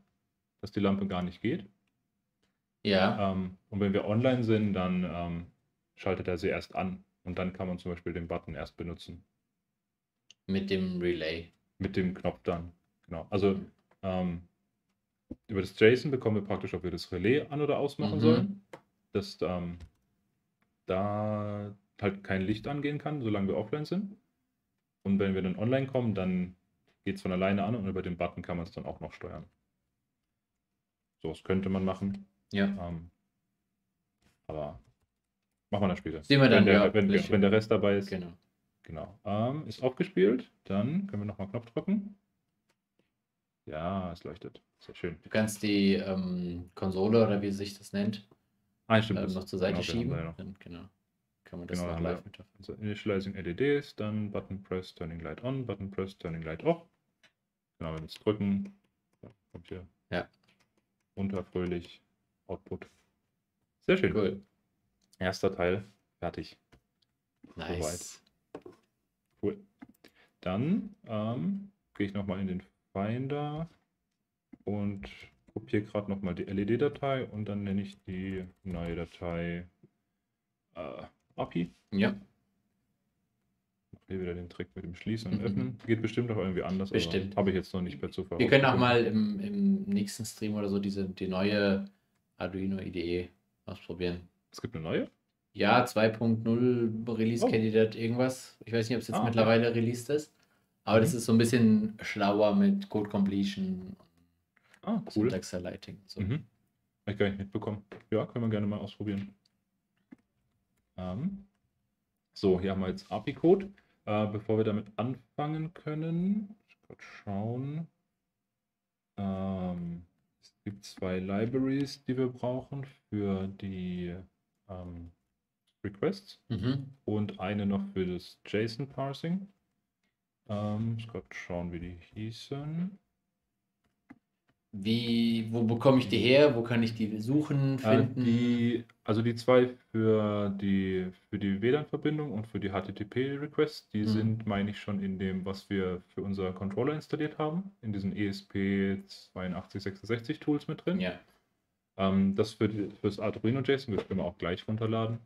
dass die Lampe gar nicht geht. Ja. Ähm, und wenn wir online sind, dann ähm, schaltet er sie erst an. Und dann kann man zum Beispiel den Button erst benutzen. Mit dem Relay. Mit dem Knopf dann, genau. Also mhm. ähm, über das JSON bekommen wir praktisch, ob wir das Relais an- oder ausmachen mhm. sollen, dass ähm, da halt kein Licht angehen kann, solange wir offline sind. Und wenn wir dann online kommen, dann geht es von alleine an und über den Button kann man es dann auch noch steuern. So, das könnte man machen. Ja. Ähm, aber machen wir dann später. Sehen wir dann, wenn der, ja, wenn, der, wenn der Rest dabei ist. Genau. Genau. Ähm, ist aufgespielt, dann können wir nochmal Knopf drücken. Ja, es leuchtet. Sehr schön. Du kannst die ähm, Konsole oder wie sich das nennt, ah, stimmt, ähm, noch zur Seite genau, schieben. Genau. Dann, genau. Kann man das genau, noch live mit also Initializing L E Ds, dann Button Press, Turning Light On, Button Press, Turning Light Off. Genau, wenn wir es drücken, kommt hier ja. unterfröhlich Output. Sehr schön. Cool. Erster Teil fertig. Nice. Soweit. Cool. Dann ähm, gehe ich nochmal in den Finder und kopiere gerade nochmal die L E D-Datei und dann nenne ich die neue Datei äh, A P I. Ja. Mache hier wieder den Trick mit dem Schließen und mhm. Öffnen. Geht bestimmt auch irgendwie anders. Bestimmt. Habe ich jetzt noch nicht per Zufall. Wir können auch mal im, im nächsten Stream oder so diese, die neue Arduino I D E ausprobieren. Es gibt eine neue? Ja, zwei Punkt null Release oh. Candidate irgendwas. Ich weiß nicht, ob es jetzt ah, mittlerweile okay. released ist. Aber das ist so ein bisschen schlauer mit Code Completion und ah, cool. Syntax Highlighting. So. Mhm. Habe ich gar nicht mitbekommen. Ja, können wir gerne mal ausprobieren. Ähm, so, hier haben wir jetzt A P I-Code. Äh, bevor wir damit anfangen können, ich kann schauen. Ähm, es gibt zwei Libraries, die wir brauchen für die ähm, Requests mhm. und eine noch für das JSON-Parsing. Ähm, ich kann schauen, wie die hießen. Wie, wo bekomme ich die her? Wo kann ich die suchen, finden? Äh, die, also die zwei für die, für die W LAN-Verbindung und für die H T T P-Requests, die mhm. sind, meine ich, schon in dem, was wir für unser Controller installiert haben, in diesen E S P acht zwei sechs sechs Tools mit drin. Ja. Ähm, das für, die, für das Arduino JSON, das können wir auch gleich runterladen.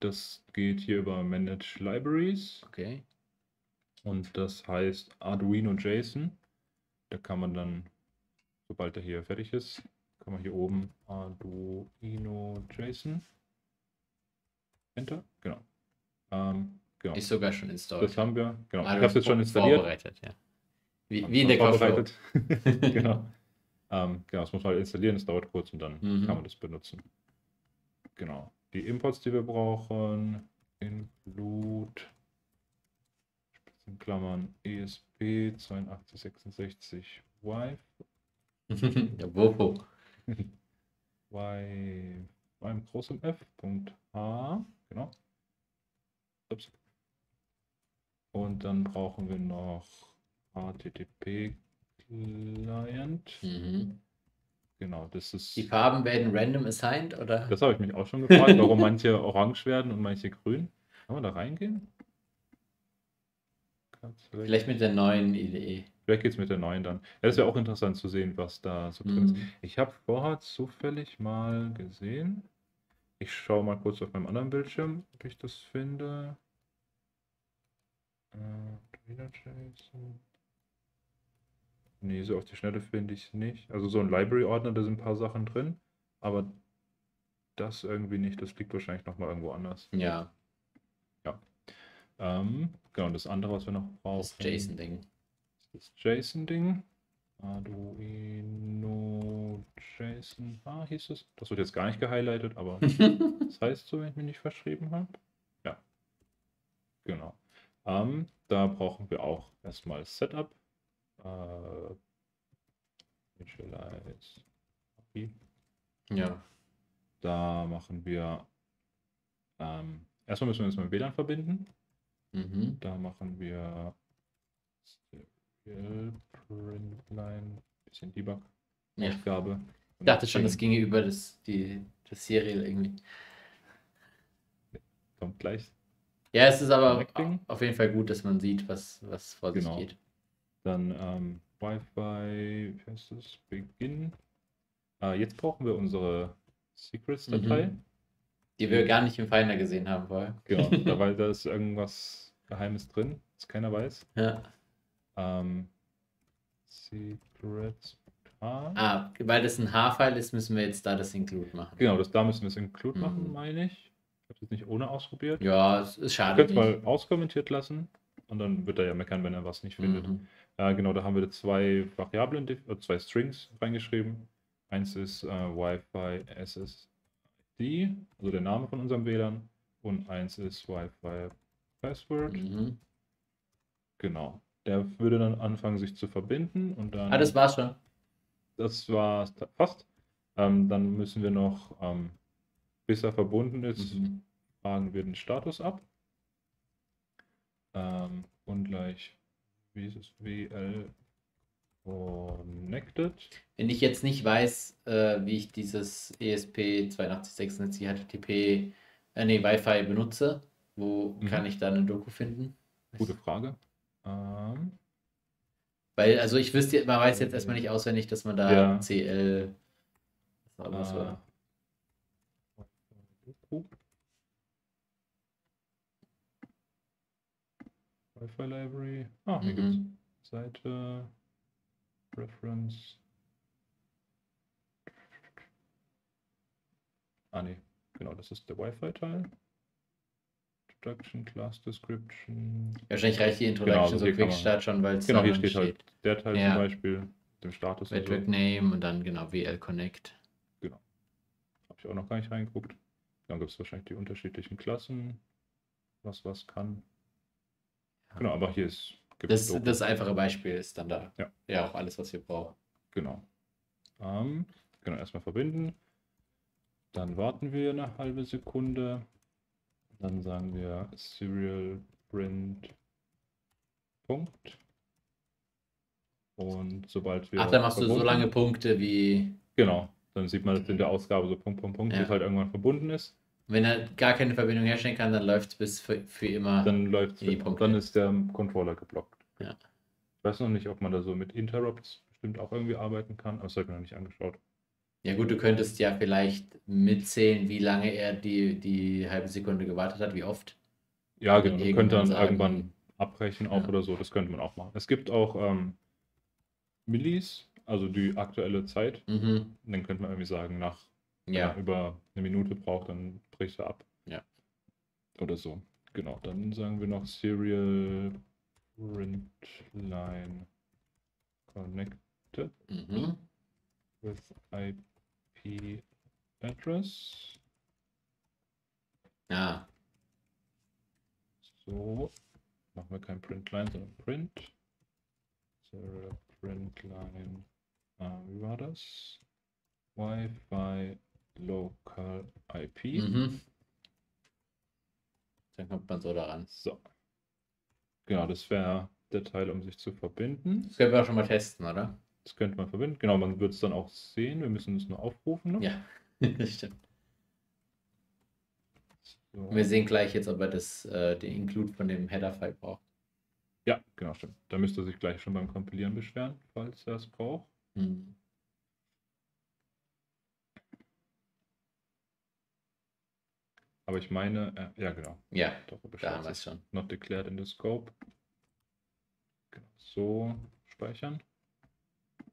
Das geht hier über Manage Libraries. Okay. Und das heißt Arduino JSON. Da kann man dann, sobald er hier fertig ist, kann man hier oben Arduino JSON Enter, genau. Ähm, genau. Ist sogar schon installiert. Das haben wir, genau. Arduino, ich habe es jetzt schon installiert. Vorbereitet, ja. Wie, wie in der Cloud. Genau. ähm, genau, das muss man halt installieren, es dauert kurz und dann mhm. kann man das benutzen. Genau. Die Imports, die wir brauchen, include in Klammern E S P acht zwei sechs sechs Y. Ja, wo? Bei einem großen F. H, genau. Ups. Und dann brauchen wir noch H T T P Client. Mhm. Genau, das ist. Die Farben werden random assigned, oder? Das habe ich mich auch schon gefragt, warum manche orange werden und manche grün. Kann man da reingehen? Vielleicht, vielleicht mit der neuen I D E. Vielleicht geht es mit der neuen dann. Ja, das wäre auch interessant zu sehen, was da so drin mhm. ist. Ich habe vorher zufällig mal gesehen. Ich schaue mal kurz auf meinem anderen Bildschirm, ob ich das finde. Ne, so auf die Schnelle finde ich es nicht. Also so ein Library-Ordner, da sind ein paar Sachen drin. Aber das irgendwie nicht. Das liegt wahrscheinlich nochmal irgendwo anders. Ja. Ja. Ähm, genau, das andere, was wir noch brauchen. Das JSON-Ding. Das JSON-Ding. Arduino JSON. Ah, hieß es. Das wird jetzt gar nicht gehighlightet, aber das heißt so, wenn ich mich nicht verschrieben habe. Ja. Genau. Ähm, da brauchen wir auch erstmal Setup. Äh, Initialize. Okay. Ja. Da machen wir. Ähm, erstmal müssen wir uns mit dem W LAN verbinden. Mhm. Da machen wir. Printline, bisschen Debug. Aufgabe. Ja. Ich dachte schon, das ginge über das, die, das Serial irgendwie. Kommt gleich. Ja, es ist aber auf jeden Fall gut, dass man sieht, was, was vor genau. sich geht. Dann ähm, Wi-Fi, wie heißt das? Begin. Äh, jetzt brauchen wir unsere Secrets-Datei. Mhm. Die wir gar nicht im Finder gesehen haben vorher. Genau, weil da ist irgendwas Geheimes drin, das keiner weiß. Ja. Ähm, Secrets. H. Ah, weil das ein H-File ist, müssen wir jetzt da das Include machen. Genau, das, da müssen wir das Include mhm. machen, meine ich. Ich habe es nicht ohne ausprobiert. Ja, es ist schade. Könnt ihr mal auskommentiert lassen und dann wird er ja meckern, wenn er was nicht findet. Mhm. Äh, genau, da haben wir zwei Variablen, äh, zwei Strings reingeschrieben. Eins ist äh, Wi-Fi S S D, also der Name von unserem W LAN, und eins ist Wi-Fi Password. Mhm. Genau. Der würde dann anfangen, sich zu verbinden und dann... Ah, das war's schon. Das war fast. Ähm, dann müssen wir noch, ähm, bis er verbunden ist, mhm. fragen wir den Status ab. Ähm, und gleich, wie ist es, W L Connected. Wenn ich jetzt nicht weiß, äh, wie ich dieses E S P acht zwei sechs sechs H T T P, äh, nee, Wi-Fi benutze, wo mhm. kann ich da eine Doku finden? Gute Frage. Um, Weil, also ich wüsste, man weiß jetzt erstmal nicht auswendig, dass man da ja. C L was uh, war. Wi-Fi Library. Ah, hier mhm. gibt's Seite Reference. Ah ne, genau, das ist der Wi-Fi-Teil. Introduction, Class Description. Wahrscheinlich reicht die Introduction, genau, also so Quick Start schon, weil es genau, hier steht, steht halt der Teil ja. zum Beispiel, dem Status. Network so. Name und dann genau W L Connect. Genau. Habe ich auch noch gar nicht reingeguckt. Dann gibt es wahrscheinlich die unterschiedlichen Klassen, was was kann. Ja. Genau, aber hier ist... Das, das einfache Beispiel ist dann da. Ja, ja, auch alles, was wir brauchen. Genau. Ähm, genau, erstmal verbinden. Dann warten wir eine halbe Sekunde. Dann sagen wir Serial Print Punkt. Und sobald wir... Ach, dann machst du so lange Punkte wie... Genau, dann sieht man das in der Ausgabe so Punkt, Punkt, Punkt, ja, bis halt irgendwann verbunden ist. Wenn er gar keine Verbindung herstellen kann, dann läuft es bis für, für immer. Dann läuft es, dann ist der Controller geblockt. Ja. Ich weiß noch nicht, ob man da so mit Interrupts bestimmt auch irgendwie arbeiten kann, aber das habe ich mir noch nicht angeschaut. Ja gut, du könntest ja vielleicht mitzählen, wie lange er die, die halbe Sekunde gewartet hat, wie oft. Ja genau, du könntest dann sagen, irgendwann abbrechen auch, ja, oder so, das könnte man auch machen. Es gibt auch ähm, Millis, also die aktuelle Zeit, mhm, dann könnte man irgendwie sagen, nach... Wenn ja, er über eine Minute braucht, dann bricht er ab. Ja. Oder so. Genau, dann sagen wir noch Serial Print Line Connected, mhm, with I P Address. Ja. So. Machen wir kein Print Line, sondern Print. Serial Print Line. Ah, wie war das? Wi-Fi Local I P. Mhm. Dann kommt man so daran. So. Genau, das wäre der Teil, um sich zu verbinden. Das können wir auch schon mal testen, oder? Das könnte man verbinden. Genau, man wird es dann auch sehen. Wir müssen es nur aufrufen. Ne? Ja, das stimmt. So. Wir sehen gleich jetzt, ob er das, äh, den Include von dem Header-File braucht. Ja, genau, stimmt. Da müsste er sich gleich schon beim Kompilieren beschweren, falls er es braucht. Mhm. Aber ich meine, äh, ja genau. Ja, da haben wir es schon. Not declared in the scope. Genau. So speichern.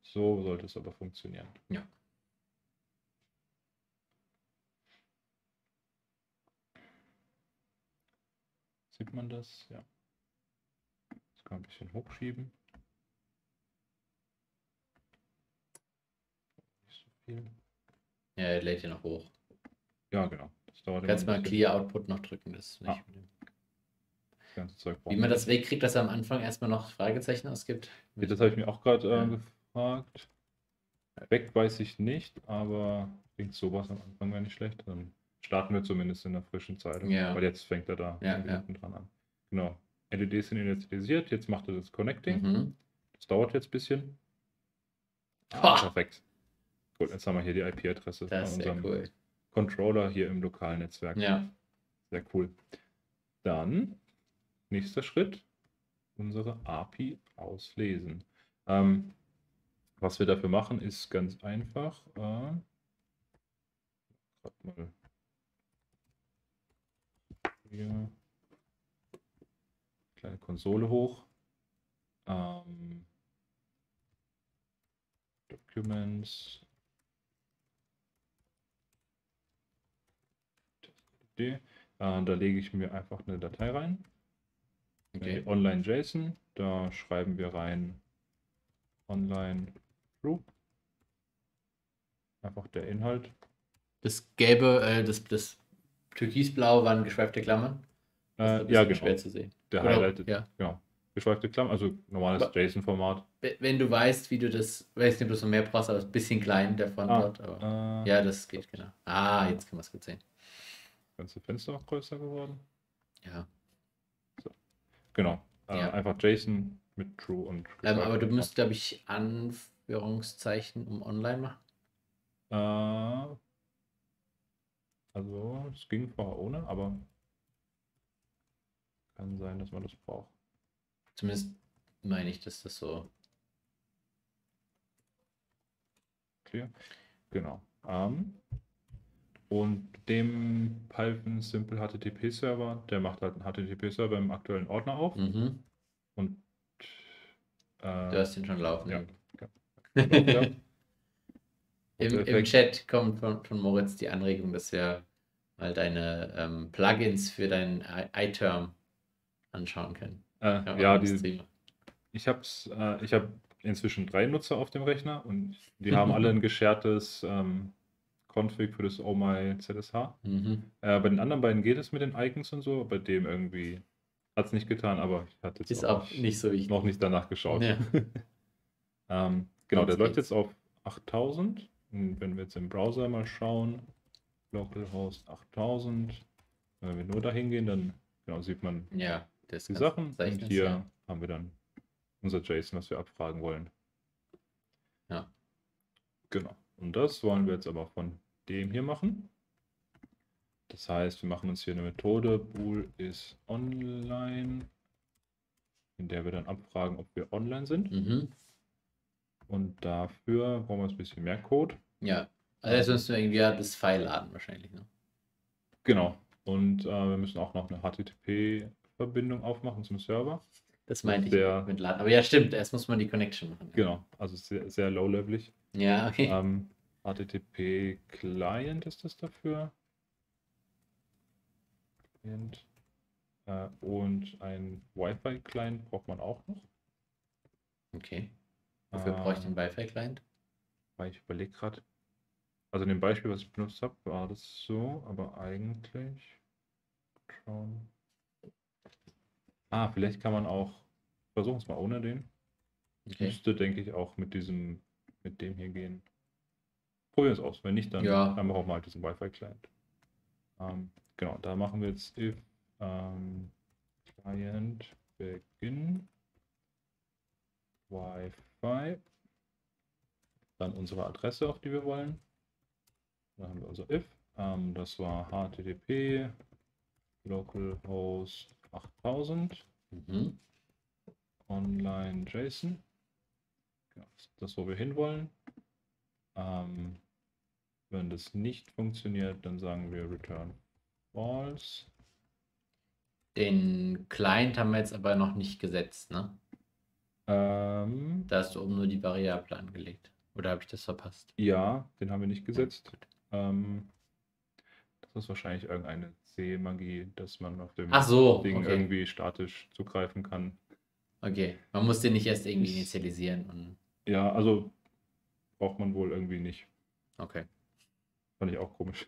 So sollte es aber funktionieren. Ja. Sieht man das? Ja. Das kann man ein bisschen hochschieben. Nicht so viel. Ja, er lädt ja noch hoch. Ja, genau. Kannst mal Clear Output noch drücken, das nicht. Ah. Das ganze Zeug. Wie man das wegkriegt, dass er am Anfang erstmal noch Fragezeichen ausgibt. Das habe ich mir auch gerade äh, ja. gefragt. Weg weiß ich nicht, aber klingt sowas am Anfang wäre nicht schlecht. Dann starten wir zumindest in der frischen Zeit. Ja. Weil jetzt fängt er da ja, ja. dran an. Genau. L E Ds sind initialisiert, jetzt macht er das Connecting. Mhm. Das dauert jetzt ein bisschen. Ah, perfekt. Cool, jetzt haben wir hier die I P-Adresse von unserem cool. Controller hier im lokalen Netzwerk. Ja. Sehr cool. Dann, nächster Schritt, unsere A P I auslesen. Ähm, was wir dafür machen, ist ganz einfach. Äh, mal hier. Kleine Konsole hoch. Ähm, Documents. Äh, da lege ich mir einfach eine Datei rein. Okay. Online JSON. Da schreiben wir rein online true. Einfach der Inhalt. Das gelbe, äh, das, das türkisblaue waren geschweifte Klammern. Äh, ja, genau. Schwer zu sehen. Der genau. highlighted. Ja. Genau. Geschweifte Klammern, also normales JSON-Format. Wenn du weißt, wie du das, weißt nicht, ob du mehr brauchst, aber ein bisschen klein davon. Ah, dort, aber, äh, ja, das geht, genau. Ah, jetzt kann man es gut sehen. Ganze Fenster auch größer geworden. Ja. So. Genau. Äh, ja. Einfach JSON mit True und. Ähm, aber du müsstest, glaube ich, Anführungszeichen um online machen. Äh, also, es ging vorher ohne, aber kann sein, dass man das braucht. Zumindest meine ich, dass das so. Clear. Genau. Ähm, Und dem Python Simple H T T P Server, der macht halt einen H T T P Server im aktuellen Ordner auf. Mhm. Und äh, du hast ihn schon laufen. Ja. Ja. Im, Im Chat kommt von, von Moritz die Anregung, dass wir mal deine ähm, Plugins für deinen iTerm anschauen können. Äh, ja, ja die, ich habe äh, ich hab inzwischen drei Nutzer auf dem Rechner und die haben alle ein geschertes ähm, Config für das Oh My Z S H. Mhm. Äh, bei den anderen beiden geht es mit den Icons und so, bei dem irgendwie hat es nicht getan, aber ich hatte jetzt ist auch, auch nicht so noch nicht danach geschaut. Ja. ähm, genau, der läuft jetzt auf achttausend. Und wenn wir jetzt im Browser mal schauen, localhost achttausend, wenn wir nur dahin gehen, dann genau, sieht man ja, das die Sachen. Und hier ja. haben wir dann unser JSON, was wir abfragen wollen. Ja. Genau. Und das wollen wir jetzt aber von dem hier machen. Das heißt, wir machen uns hier eine Methode, bool is online, in der wir dann abfragen, ob wir online sind. Mhm. Und dafür brauchen wir jetzt ein bisschen mehr Code. Ja, also müssen wir irgendwie das File laden wahrscheinlich. Ne? Genau. Und äh, wir müssen auch noch eine H T T P-Verbindung aufmachen zum Server. Das meinte sehr, ich mit laden. Aber ja, stimmt, erst muss man die Connection machen. Ja. Genau, also sehr, sehr low-levelig. Ja, okay. Ähm, H T T P-Client ist das dafür. Und, äh, und ein Wi-Fi-Client braucht man auch noch. Okay. Wofür ähm, bräuchte ich den Wi-Fi-Client? Weil ich überlege gerade. Also in dem Beispiel, was ich benutzt habe, war das so, aber eigentlich schon. Ah, vielleicht kann man auch, versuchen es mal ohne den. Okay. Müsste, denke ich, auch mit diesem, mit dem hier gehen. Probieren wir es aus. Wenn nicht, dann, ja. dann brauchen wir halt diesen Wi-Fi-Client. Ähm, genau, da machen wir jetzt if ähm, Client begin Wi-Fi, dann unsere Adresse, auf die wir wollen. Dann haben wir unser if. Ähm, das war H T T P localhost achttausend, mhm. online JSON, ja, das wo wir hinwollen. Ähm, wenn das nicht funktioniert, dann sagen wir return false. Den Client haben wir jetzt aber noch nicht gesetzt, ne? Ähm, da hast du oben nur die Variable angelegt. Oder habe ich das verpasst? Ja, den haben wir nicht gesetzt. Ähm, das ist wahrscheinlich irgendeine C-Magie, dass man auf dem Ach so, Ding okay. irgendwie statisch zugreifen kann. Okay, man muss den nicht erst irgendwie initialisieren. Und... Ja, also braucht man wohl irgendwie nicht. Okay. Fand ich auch komisch.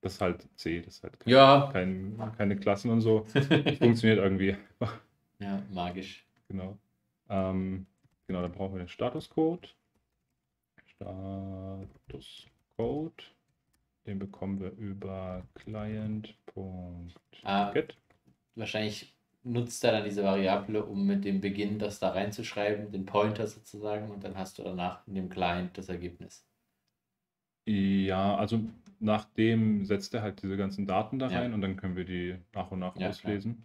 Das ist halt C, das ist halt kein, ja. kein, keine Klassen und so. Funktioniert irgendwie. Ja, magisch. Genau. Ähm, genau, dann brauchen wir den Statuscode. Statuscode. Den bekommen wir über client.get. Ah, wahrscheinlich nutzt er dann diese Variable, um mit dem Beginn das da reinzuschreiben, den Pointer sozusagen, und dann hast du danach in dem Client das Ergebnis. Ja, also nachdem setzt er halt diese ganzen Daten da rein ja. und dann können wir die nach und nach ja, auslesen. Klar.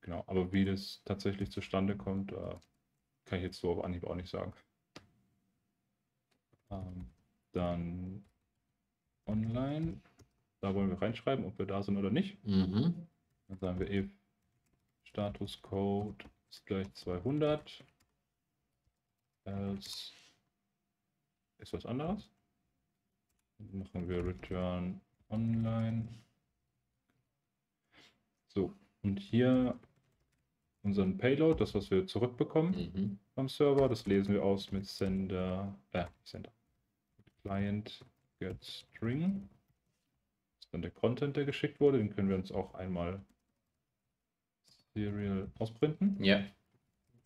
Genau, aber wie das tatsächlich zustande kommt, kann ich jetzt so auf Anhieb auch nicht sagen. Dann online, da wollen wir reinschreiben, ob wir da sind oder nicht. Mhm. Dann sagen wir if Statuscode ist gleich zweihundert, else ist was anderes. Dann machen wir return online. So, und hier unseren Payload, das was wir zurückbekommen mhm. vom Server, das lesen wir aus mit Sender, äh, Sender, Client. String. Das ist dann der Content, der geschickt wurde, den können wir uns auch einmal serial ausprinten. Ja.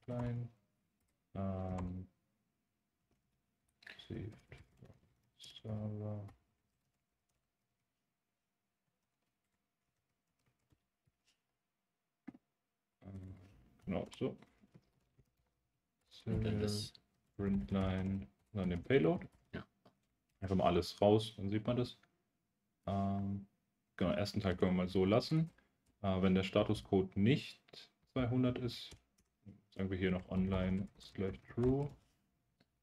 Klein. Ähm, Server. Ähm, genau so. Serial Printline, dann den Payload. Einfach mal alles raus, dann sieht man das. Ähm, genau, den ersten Teil können wir mal so lassen. Äh, wenn der Statuscode nicht zweihundert ist, sagen wir hier noch online ist gleich true.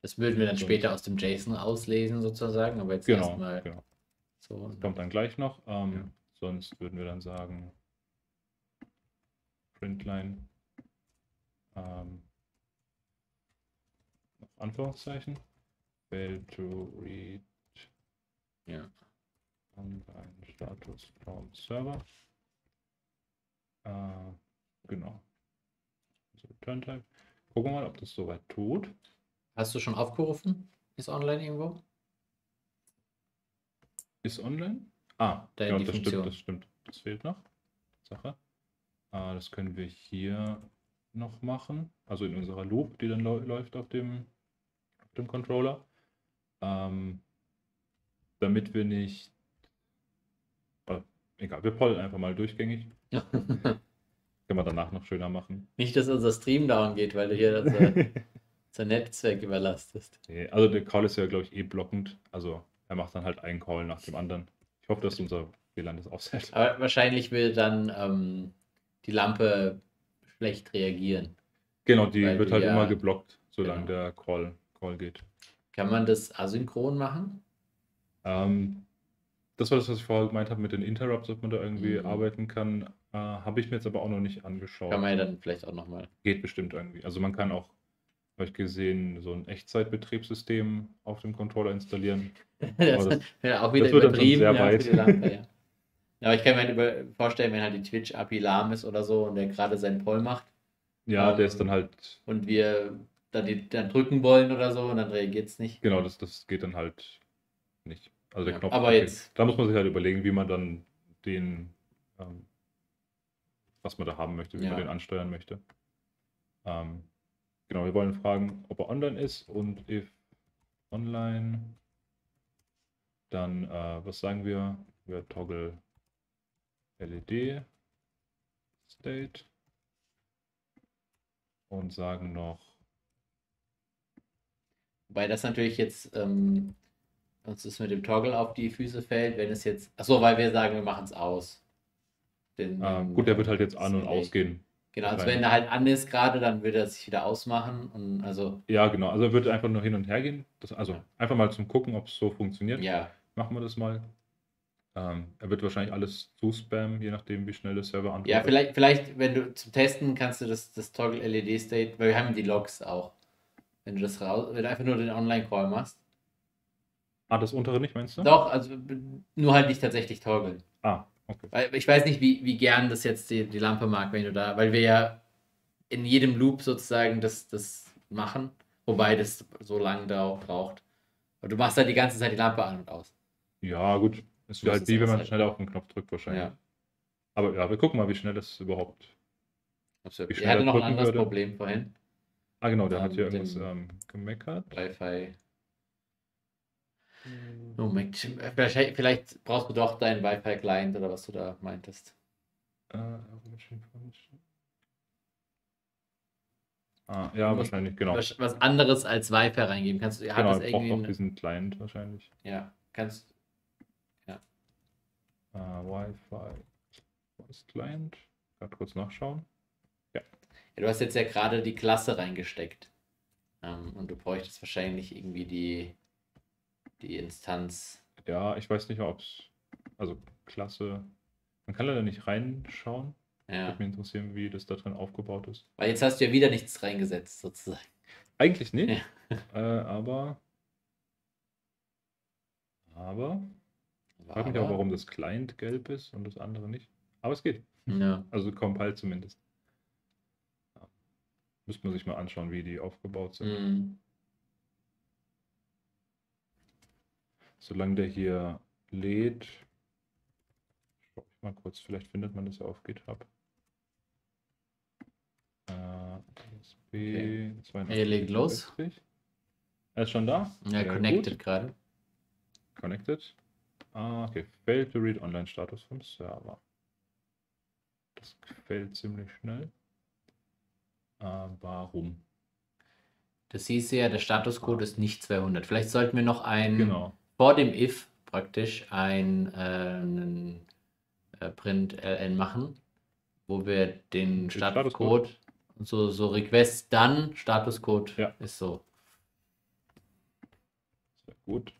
Das würden wir dann so später aus dem JSON auslesen sozusagen, aber jetzt genau, erstmal genau. so. Das kommt dann gleich noch. Ähm, ja. Sonst würden wir dann sagen Printline ähm, Anführungszeichen. Fail to read ja. online Status from Server. Äh, genau. So, Return Type. Gucken wir mal, ob das soweit tut. Hast du schon aufgerufen? Ist online irgendwo? Ist online? Ah, da ja, die das Funktion. Stimmt, das stimmt. Das fehlt noch. Sache. Ah, das können wir hier noch machen. Also in unserer Loop, die dann läuft auf dem, auf dem Controller. Ähm, damit wir nicht... Äh, egal, wir pollen einfach mal durchgängig. Ja. Können wir danach noch schöner machen. Nicht, dass unser Stream down geht, weil du hier das so Netzwerk überlastest. Nee, also der Call ist ja, glaube ich, eh blockend. Also er macht dann halt einen Call nach dem anderen. Ich hoffe, dass unser W LAN das aushält. Aber wahrscheinlich will dann ähm, die Lampe schlecht reagieren. Genau, die wird halt ja, immer geblockt, solange genau. der Call, Call geht. Kann man das asynchron machen? Ähm, das war das, was ich vorher gemeint habe mit den Interrupts, ob man da irgendwie mhm. arbeiten kann. Äh, habe ich mir jetzt aber auch noch nicht angeschaut. Kann man ja dann vielleicht auch nochmal. Geht bestimmt irgendwie. Also man kann auch, habe ich gesehen, so ein Echtzeitbetriebssystem auf dem Controller installieren. das das, ja, auch wieder das wird übertrieben. Dann schon sehr ja, weit. Lampe, ja. Ja, aber ich kann mir halt vorstellen, wenn halt die Twitch-A P I lahm ist oder so und der gerade seinen Poll macht. Ja, ähm, der ist dann halt... Und wir dann, die, dann drücken wollen oder so und dann reagiert es nicht. Genau, das, das geht dann halt nicht. Also der ja, Knopf... Aber jetzt... Da muss man sich halt überlegen, wie man dann den... Ähm, was man da haben möchte, wie ja. man den ansteuern möchte. Ähm, genau, wir wollen fragen, ob er online ist und if online, dann, äh, was sagen wir? Wir toggle L E D State und sagen noch... Wobei das natürlich jetzt ähm, uns ist mit dem Toggle auf die Füße fällt, wenn es jetzt... Achso, weil wir sagen, wir machen es aus. Den, ah, gut, der wird halt jetzt an- und ausgehen. Genau, also wenn er halt an ist gerade, dann würde er sich wieder ausmachen. Und also ja, genau, also er wird einfach nur hin und her gehen. Das, also ja. einfach mal zum Gucken, ob es so funktioniert. Ja. Machen wir das mal. Ähm, er wird wahrscheinlich alles zuspammen, je nachdem, wie schnell der Server antwortet. Ja, vielleicht, vielleicht wenn du zum Testen kannst du das, das Toggle L E D State, weil wir haben die Logs auch. Wenn du das raus, wenn du einfach nur den Online-Call machst. Ah, das untere nicht, meinst du? Doch, also nur halt nicht tatsächlich toggeln. Ah. Okay. Ich weiß nicht, wie, wie gern das jetzt die, die Lampe mag, wenn du da, weil wir ja in jedem Loop sozusagen das, das machen, wobei das so lange da braucht. Und du machst halt die ganze Zeit die Lampe an und aus. Ja, gut. Es wäre halt wie, wenn man schneller auf den Knopf drückt wahrscheinlich. Ja. Aber ja, wir gucken mal, wie schnell das überhaupt... Wie schnell er hatte noch ein anderes würde. Problem vorhin. Ah genau, der ähm, hat hier irgendwas ähm, gemeckert. Wi-Fi. Oh mein, vielleicht, vielleicht brauchst du doch deinen Wi-Fi-Client oder was du da meintest. Ah, ja, wahrscheinlich, genau. Was, was anderes als Wi-Fi reingeben kannst du. Genau, du brauchst doch diesen Client wahrscheinlich. Ja, kannst ja. Uh, Wi-Fi. Was Client? Gerade kurz nachschauen. Ja. ja. Du hast jetzt ja gerade die Klasse reingesteckt. Um, und du bräuchtest wahrscheinlich irgendwie die. Die Instanz. Ja, ich weiß nicht, ob es. Also, Klasse. Man kann leider nicht reinschauen. Ja. Würde mich interessieren, wie das da drin aufgebaut ist. Weil jetzt hast du ja wieder nichts reingesetzt, sozusagen. Eigentlich nicht. Ja. Äh, aber. Aber. Ich frage mich auch, warum das Client gelb ist und das andere nicht. Aber es geht. Ja. Also, compiled zumindest. Ja. Müsste man sich mal anschauen, wie die aufgebaut sind. Mhm. Solange der hier lädt, schaue ich mal kurz, vielleicht findet man das ja auf GitHub. Äh, E S P zweiundachtzig sechzig. Er legt los. Er ist schon da? Ja, ja connected gerade. Connected. Ah, okay. Failed to read online Status vom Server. Das fällt ziemlich schnell. Äh, warum? Das hieß ja, der Statuscode ist nicht zweihundert. Vielleicht sollten wir noch einen... Genau. Vor dem if praktisch ein, äh, einen, äh, Print L N machen, wo wir den Statuscode Status und so, so Request dann Statuscode ja. ist so. Sehr gut.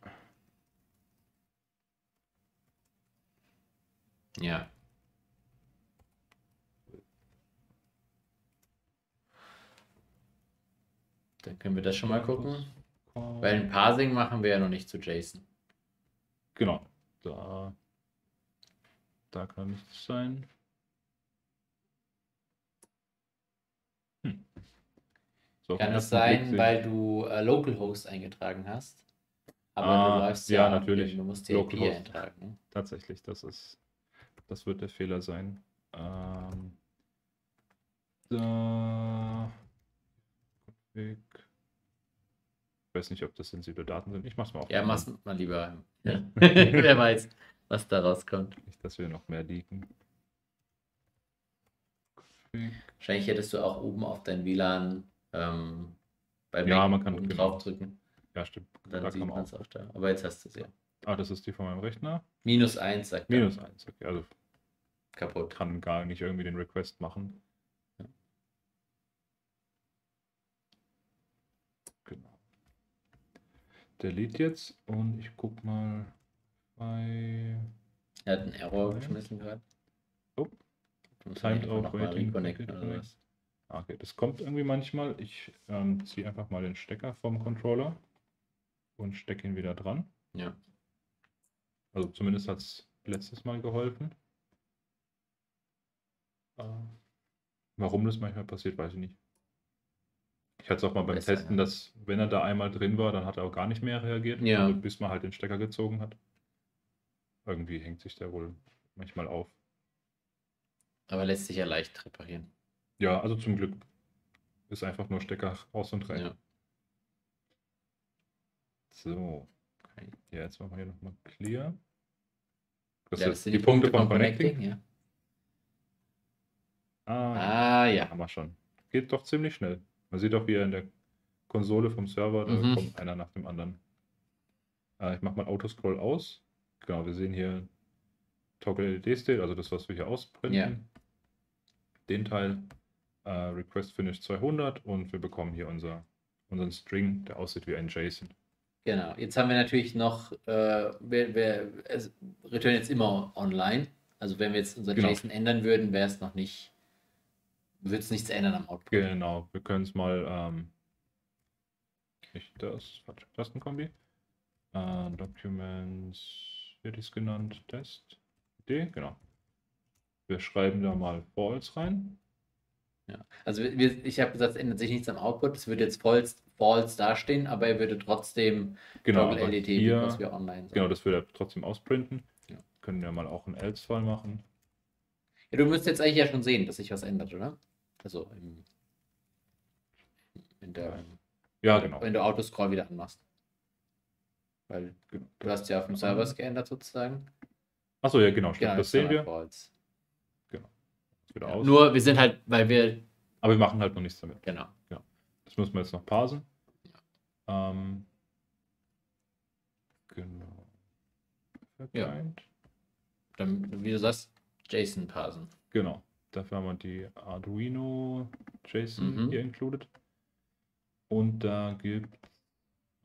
Ja. Dann können wir das schon mal gucken. Weil ein Parsing machen wir ja noch nicht zu JSON. Genau, da, da kann nichts sein. Hm. So, kann es sein, weil du äh, Localhost eingetragen hast Aber ah, du läufst ja, ja natürlich. Du musst T L P eintragen. Ne? Tatsächlich, das ist, das wird der Fehler sein. Ähm, da, ich weiß nicht, ob das sensible Daten sind. Ich mach's mal auf. Ja, mach's mal lieber. Wer weiß, was da rauskommt. Nicht, dass wir noch mehr leaken. Wahrscheinlich hättest du auch oben auf dein W L A N ähm, bei ja, man kann draufdrücken. Ja, stimmt. Dann da sieht man es auch da. Aber jetzt hast du es ja. Ah, das ist die von meinem Rechner. minus eins sagt er. minus eins, okay. Also kaputt. Kann gar nicht irgendwie den Request machen. Ja. Genau. Delete jetzt und ich guck mal bei. Er hat einen Error geschmissen gerade. Oh. Timed out waiting. Okay, das kommt irgendwie manchmal. Ich ähm, ziehe einfach mal den Stecker vom Controller und stecke ihn wieder dran. Ja. Also zumindest hat es letztes Mal geholfen. Warum das manchmal passiert, weiß ich nicht. Ich hatte es auch mal beim Besser, Testen, ja. dass wenn er da einmal drin war, dann hat er auch gar nicht mehr reagiert, ja. also, bis man halt den Stecker gezogen hat. Irgendwie hängt sich der wohl manchmal auf. Aber lässt sich ja leicht reparieren. Ja, also zum Glück ist einfach nur Stecker raus und rein. Ja. So, ja, jetzt machen wir hier nochmal clear. Das, ja, das sind die, die Punkte, Punkte von Connecting. Connecting ja. Ah, ah, ja. Haben wir schon. Geht doch ziemlich schnell. Man sieht auch hier in der Konsole vom Server, da mhm. kommt einer nach dem anderen. Äh, ich mache mal Autoscroll aus. Genau, wir sehen hier Toggle L E D State, also das, was wir hier ausprinten. Ja. Den Teil äh, Request Finish zweihundert und wir bekommen hier unser, unseren String, der aussieht wie ein JSON. Genau, jetzt haben wir natürlich noch, äh, wir, wir also return jetzt immer online. Also wenn wir jetzt unseren genau. JSON ändern würden, wäre es noch nicht, würde es nichts ändern am Output. Genau, wir können es mal, ähm, nicht das, falsche Tastenkombi, äh, Documents, wird es genannt, Test, D, genau. Wir schreiben da mal false rein. Ja, also wir, ich habe gesagt, es ändert sich nichts am Output. Es würde jetzt false, false dastehen, aber er würde trotzdem genau, Toggle L E D, hier, was wir online sind. Genau, das würde er trotzdem ausprinten. Ja. Können wir mal auch einen Else-Fall machen. Ja, du müsst jetzt eigentlich ja schon sehen, dass sich was ändert, oder? Also im, in der, ja, genau. wenn du Autoscroll wieder anmachst. Weil genau. du hast ja auf dem Server was geändert sozusagen. Achso, ja genau, stimmt. Genau, das sehen wir. False. Ja, aus. Nur wir sind halt, weil wir. Aber wir machen halt noch nichts damit. Genau. Ja. Das müssen wir jetzt noch parsen. Ja. Ähm, genau. Ja. Dann, wie du sagst, JSON parsen. Genau. Dafür haben wir die Arduino JSON mhm. hier included. Und da gibt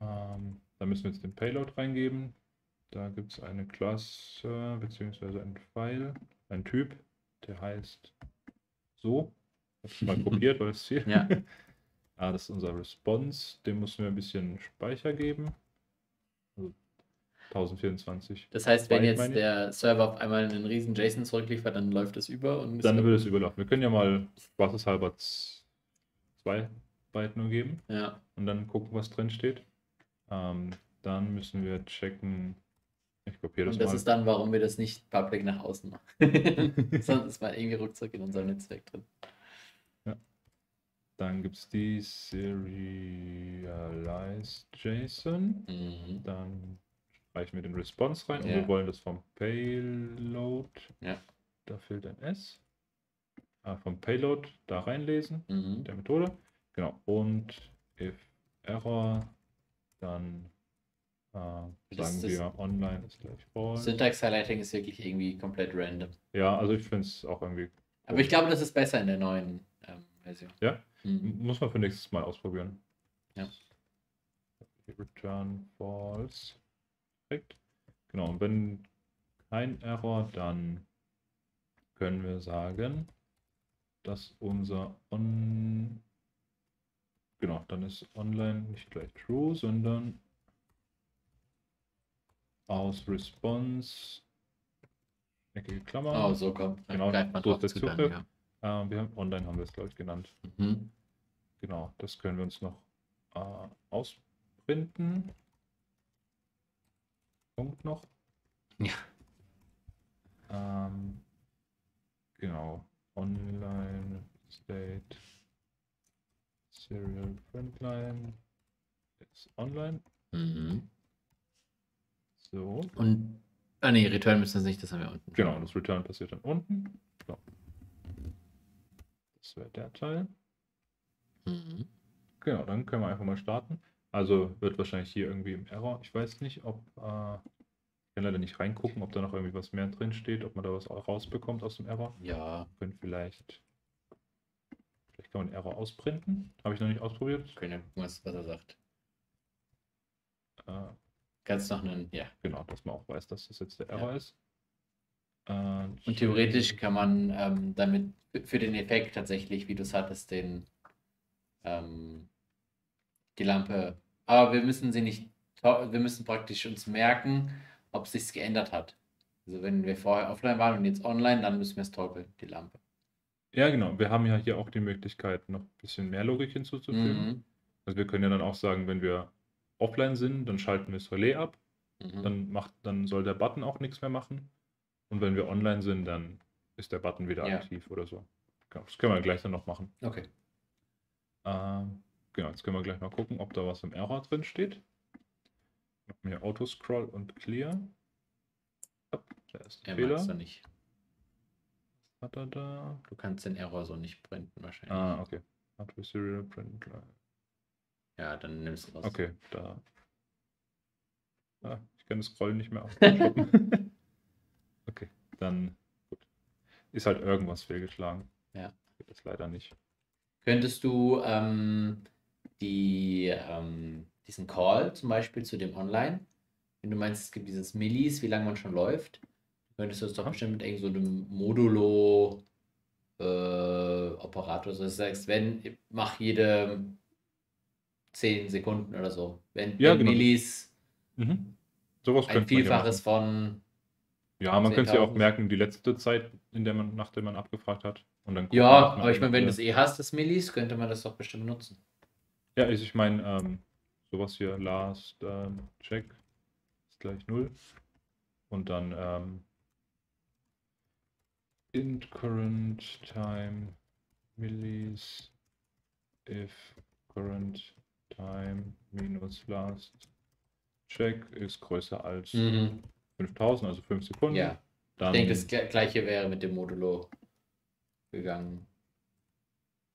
ähm, da müssen wir jetzt den Payload reingeben. Da gibt es eine Klasse bzw. einen File, einen Typ. Der heißt so. Hab's mal kopiert, weil es hier. Ja. Ah, das ist unser Response. Dem müssen wir ein bisschen Speicher geben. Also tausendvierundzwanzig. Das heißt, wenn jetzt der Server auf einmal einen riesen JSON zurückliefert, dann läuft das über und dann wird es überlaufen. Wir können ja mal spaßeshalber zwei Byte nur geben. Ja. Und dann gucken, was drin steht. Ähm, dann müssen wir checken. Ich kopiere das mal. Und das mal. Ist dann, warum wir das nicht public nach außen machen. Sonst ist man irgendwie ruckzuck in unserem Netzwerk drin. Ja. Dann gibt es die Serialized JSON. Mhm. Dann reichen wir den Response rein. Ja. Und wir wollen das vom Payload. Ja. Da fehlt ein S. Ah, vom Payload da reinlesen. Mhm. Der Methode. Genau. Und if error, dann. Sagen das wir online ist gleich false. Syntax Highlighting ist wirklich irgendwie komplett random. Ja, also ich finde es auch irgendwie. Cool. Aber ich glaube, das ist besser in der neuen ähm, Version. Ja, mhm. muss man für nächstes Mal ausprobieren. Ja. Return false. Perfekt. Genau, und wenn kein Error, dann können wir sagen, dass unser on. Genau, dann ist online nicht gleich true, sondern. Aus Response, eckige Klammer. Oh, so kommt. Genau, so ist der Zugriff. Ja. Ähm, wir haben, online haben wir es, glaube ich, genannt. Mhm. Genau, das können wir uns noch äh, ausprinten. Punkt noch. Ja. Ähm, genau. Online State Serial Printline ist online. Mhm. So. Und ah ne, Return müssen das nicht, das haben wir unten. Genau, das Return passiert dann unten. So. Das wäre der Teil. Mhm. Genau, dann können wir einfach mal starten. Also wird wahrscheinlich hier irgendwie im Error. Ich weiß nicht, ob äh, ich kann leider nicht reingucken, ob da noch irgendwie was mehr drin steht, ob man da was rausbekommt aus dem Error. Ja. Können vielleicht. Vielleicht kann man den Error ausprinten. Habe ich noch nicht ausprobiert. Können wir gucken, was, was er sagt. Äh, Kannst noch einen, ja. Genau, dass man auch weiß, dass das jetzt der Error ja. ist. Und, Und theoretisch kann man ähm, damit für den Effekt tatsächlich, wie du es hattest, den ähm, die Lampe. Aber wir müssen sie nicht, wir müssen praktisch uns merken, ob es sich geändert hat. Also wenn wir vorher offline waren und jetzt online, dann müssen wir es toggeln, die Lampe. Ja, genau. Wir haben ja hier auch die Möglichkeit, noch ein bisschen mehr Logik hinzuzufügen. Mhm. Also wir können ja dann auch sagen, wenn wir offline sind, dann schalten wir das Relais ab. Mhm. Dann macht, dann soll der Button auch nichts mehr machen. Und wenn wir online sind, dann ist der Button wieder ja. aktiv oder so. Das können wir gleich dann noch machen. Okay. Ähm, genau, jetzt können wir gleich mal gucken, ob da was im Error drin steht. Ich mache mir Autoscroll und Clear. Up, da ist der er Fehler. Du nicht. Da, da, da. Du kannst den Error so nicht printen wahrscheinlich. Ah, okay. Serial print. Ja, dann nimmst du raus. Okay, da. Ah, ich kann das Scrollen nicht mehr aufschoppen. Okay, dann gut. Ist halt irgendwas fehlgeschlagen. Ja. Geht das leider nicht. Könntest du ähm, die, ähm, diesen Call zum Beispiel zu dem Online, wenn du meinst, es gibt dieses Millis, wie lange man schon läuft, könntest du es doch ja. bestimmt mit irgend so einem Modulo-Operator, äh, so dass du sagst, wenn, mach jede zehn Sekunden oder so. Wenn, ja, wenn genau. Millis mhm. Sowas ein Vielfaches von. Ja, man könnte ja auch merken, die letzte Zeit, in der man, nachdem man abgefragt hat. Und dann gucken, ja, aber ich meine, wenn du es eh hast, das Millis, könnte man das doch bestimmt nutzen. Ja, also ich meine, ähm, sowas hier, last ähm, check ist gleich null. Und dann ähm, in current time Millis if current time minus last check ist größer als mhm. fünftausend, also fünf Sekunden. Ja. Dann, ich denke, das gleiche wäre mit dem Modulo gegangen.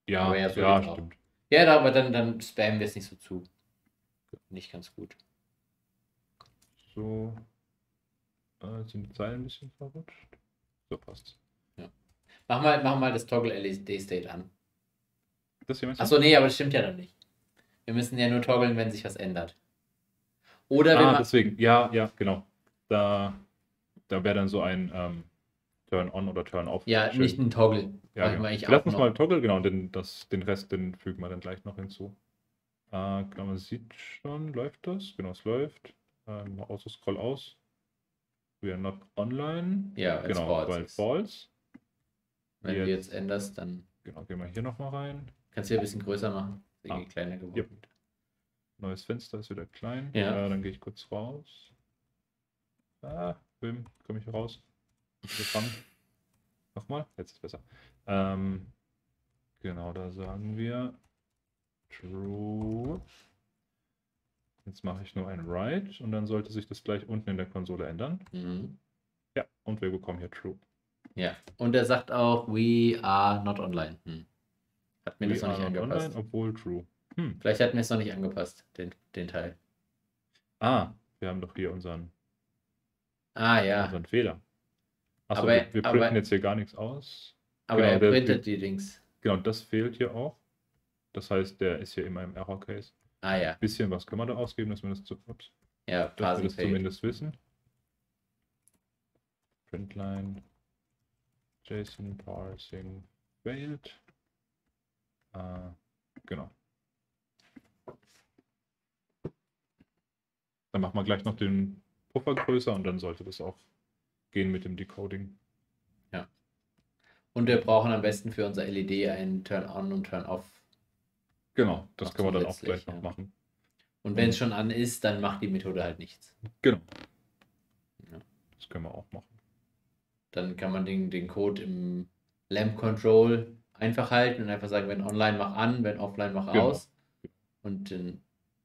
Ja, aber ja, so ja stimmt. Auch. Ja, aber dann, dann spammen wir es nicht so zu. Nicht ganz gut. So. Äh, sind die Zeilen ein bisschen verrutscht? So passt's. Ja. Mach mal, mach mal das Toggle L E D State an. Achso, nee, aber das stimmt ja dann nicht. Wir müssen ja nur toggeln, wenn sich was ändert. Oder wenn ah, deswegen. Ja, ja, genau. Da, da wäre dann so ein ähm, Turn-on oder Turn-off. Ja, schön. Nicht ein Toggle. Ja, genau. Lass uns mal einen Toggle, genau, den, das, den Rest, den fügen wir dann gleich noch hinzu. Äh, genau, man sieht schon, läuft das? Genau, es läuft. Ähm, Auto-Scroll aus. We are not online. Ja, genau, false weil ist. false. Wenn jetzt, du jetzt änderst, dann... Genau, gehen wir hier nochmal rein. Kannst du hier ein bisschen größer machen. Ist irgendwie ah, kleiner geworden. Yep. Neues Fenster ist wieder klein. Ja. Äh, dann gehe ich kurz raus. Ah, Bim, komme ich raus. Nochmal, jetzt ist es besser. Ähm, genau, da sagen wir True. Jetzt mache ich nur ein Write und dann sollte sich das gleich unten in der Konsole ändern. Mhm. Ja, und wir bekommen hier True. Ja, und er sagt auch We are not online. Hm. Hat mir we das noch nicht angepasst. Online, obwohl True. Hm. Vielleicht hat mir es noch nicht angepasst, den, den Teil. Ah, wir haben doch hier unseren Ah ja. Also ein Fehler. Achso, aber, wir, wir printen aber, jetzt hier gar nichts aus. Aber genau, er printet der, die Dings. Genau, das fehlt hier auch. Das heißt, der ist hier immer im Error-Case. Ah ja. Ein bisschen was können wir da ausgeben, dass wir das, zu, ups, ja, dass wir das zumindest wissen. Printline JSON Parsing failed. Äh, genau. Dann machen wir gleich noch den Puffer größer und dann sollte das auch gehen mit dem Decoding. Ja. Und wir brauchen am besten für unser L E D einen Turn-on und Turn-off. Genau, das auch können wir dann auch gleich ja. noch machen. Und wenn es schon an ist, dann macht die Methode halt nichts. Genau. Das können wir auch machen. Dann kann man den, den Code im Lamp-Control einfach halten und einfach sagen, wenn online, mach an, wenn offline, mach genau. aus. Und dann,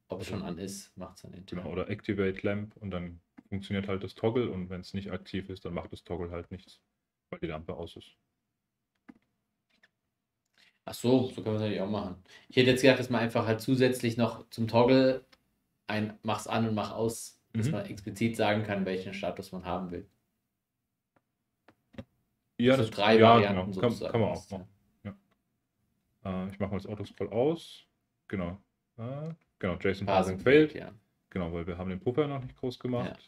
ob es schon an ist, macht es dann intern. Genau, oder Activate Lamp und dann funktioniert halt das Toggle und wenn es nicht aktiv ist, dann macht das Toggle halt nichts, weil die Lampe aus ist. Ach so, so kann man es natürlich auch machen. Ich hätte jetzt gedacht, dass man einfach halt zusätzlich noch zum Toggle ein Mach's an und mach aus, dass mhm. man explizit sagen kann, welchen Status man haben will. Ja, also das drei ja, Varianten genau. kann, kann man auch machen. Ja. Ja. Äh, ich mache mal das Autoscroll aus. Genau. Äh, genau, JSON Parsing failed. Ja. Genau, weil wir haben den Puffer noch nicht groß gemacht. Ja.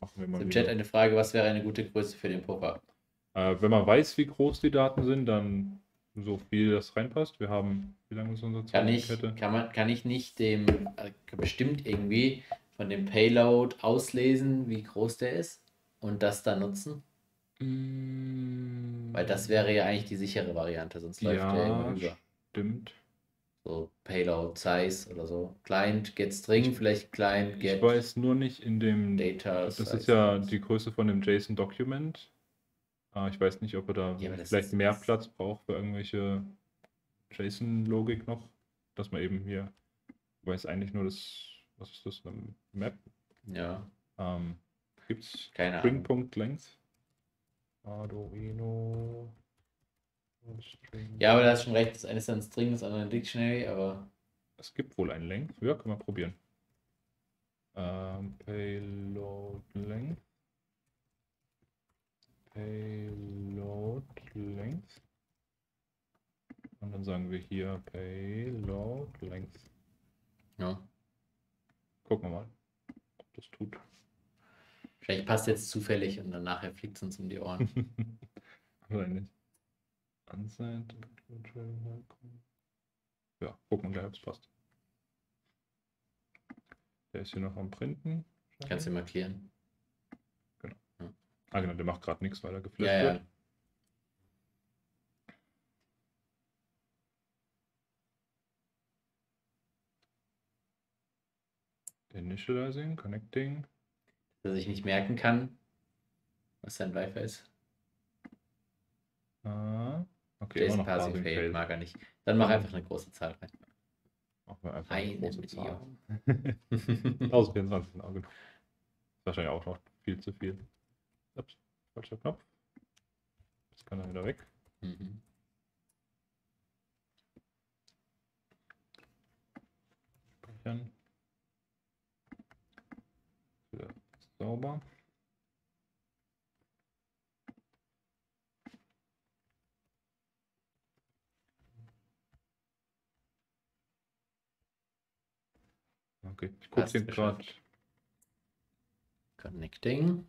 Machen wir mal im Chat eine Frage, was wäre eine gute Größe für den Puffer? Äh, wenn man weiß, wie groß die Daten sind, dann so viel das reinpasst. Wir haben, wie lange ist unsere Zeichenkette? Kann man, kann ich nicht dem, äh, bestimmt irgendwie von dem Payload auslesen, wie groß der ist und das dann nutzen? Mm. Weil das wäre ja eigentlich die sichere Variante, sonst läuft ja, der irgendwann über. Stimmt. So Payload Size oder so. Client get String, vielleicht Client get. Ich weiß nur nicht in dem Data. Das Size ist ja die Größe von dem JSON Document. Ich weiß nicht, ob er da ja, vielleicht mehr Platz braucht für irgendwelche JSON-Logik noch, dass man eben hier, ich weiß eigentlich nur das, was ist das, eine Map? Ja. Ähm, Gibt es String.length? Arduino. String. Ja, aber da hast schon recht, das eine ist ein String, das andere ein Dictionary, aber... Es gibt wohl ein Length, ja, können wir probieren. Ähm, Payload Length. Payload Length und dann sagen wir hier Payload Length. Ja. Gucken wir mal, ob das tut. Vielleicht passt jetzt zufällig und dann nachher fliegt es uns um die Ohren. Wahrscheinlich. Ja, gucken wir gleich, ob es passt. Der ist hier noch am Printen. Kannst du ihn markieren. Ah genau, der macht gerade nichts, weil er geflasht ja, ja. wird. Initializing, Connecting. Dass ich nicht merken kann, was sein Wi-Fi ist. Ah, okay. JSON Parsing failed, failed, mag er nicht. Dann mach einfach eine große Zahl rein. Machen wir einfach eine, eine große Million. Zahl. tausendvierundzwanzig, genau. Das ist wahrscheinlich auch noch viel zu viel. Ups, falscher Knopf. Jetzt kann er wieder weg. Mhm. Speichern. Wieder sauber. Okay, ich gucke den gerade. Connecting.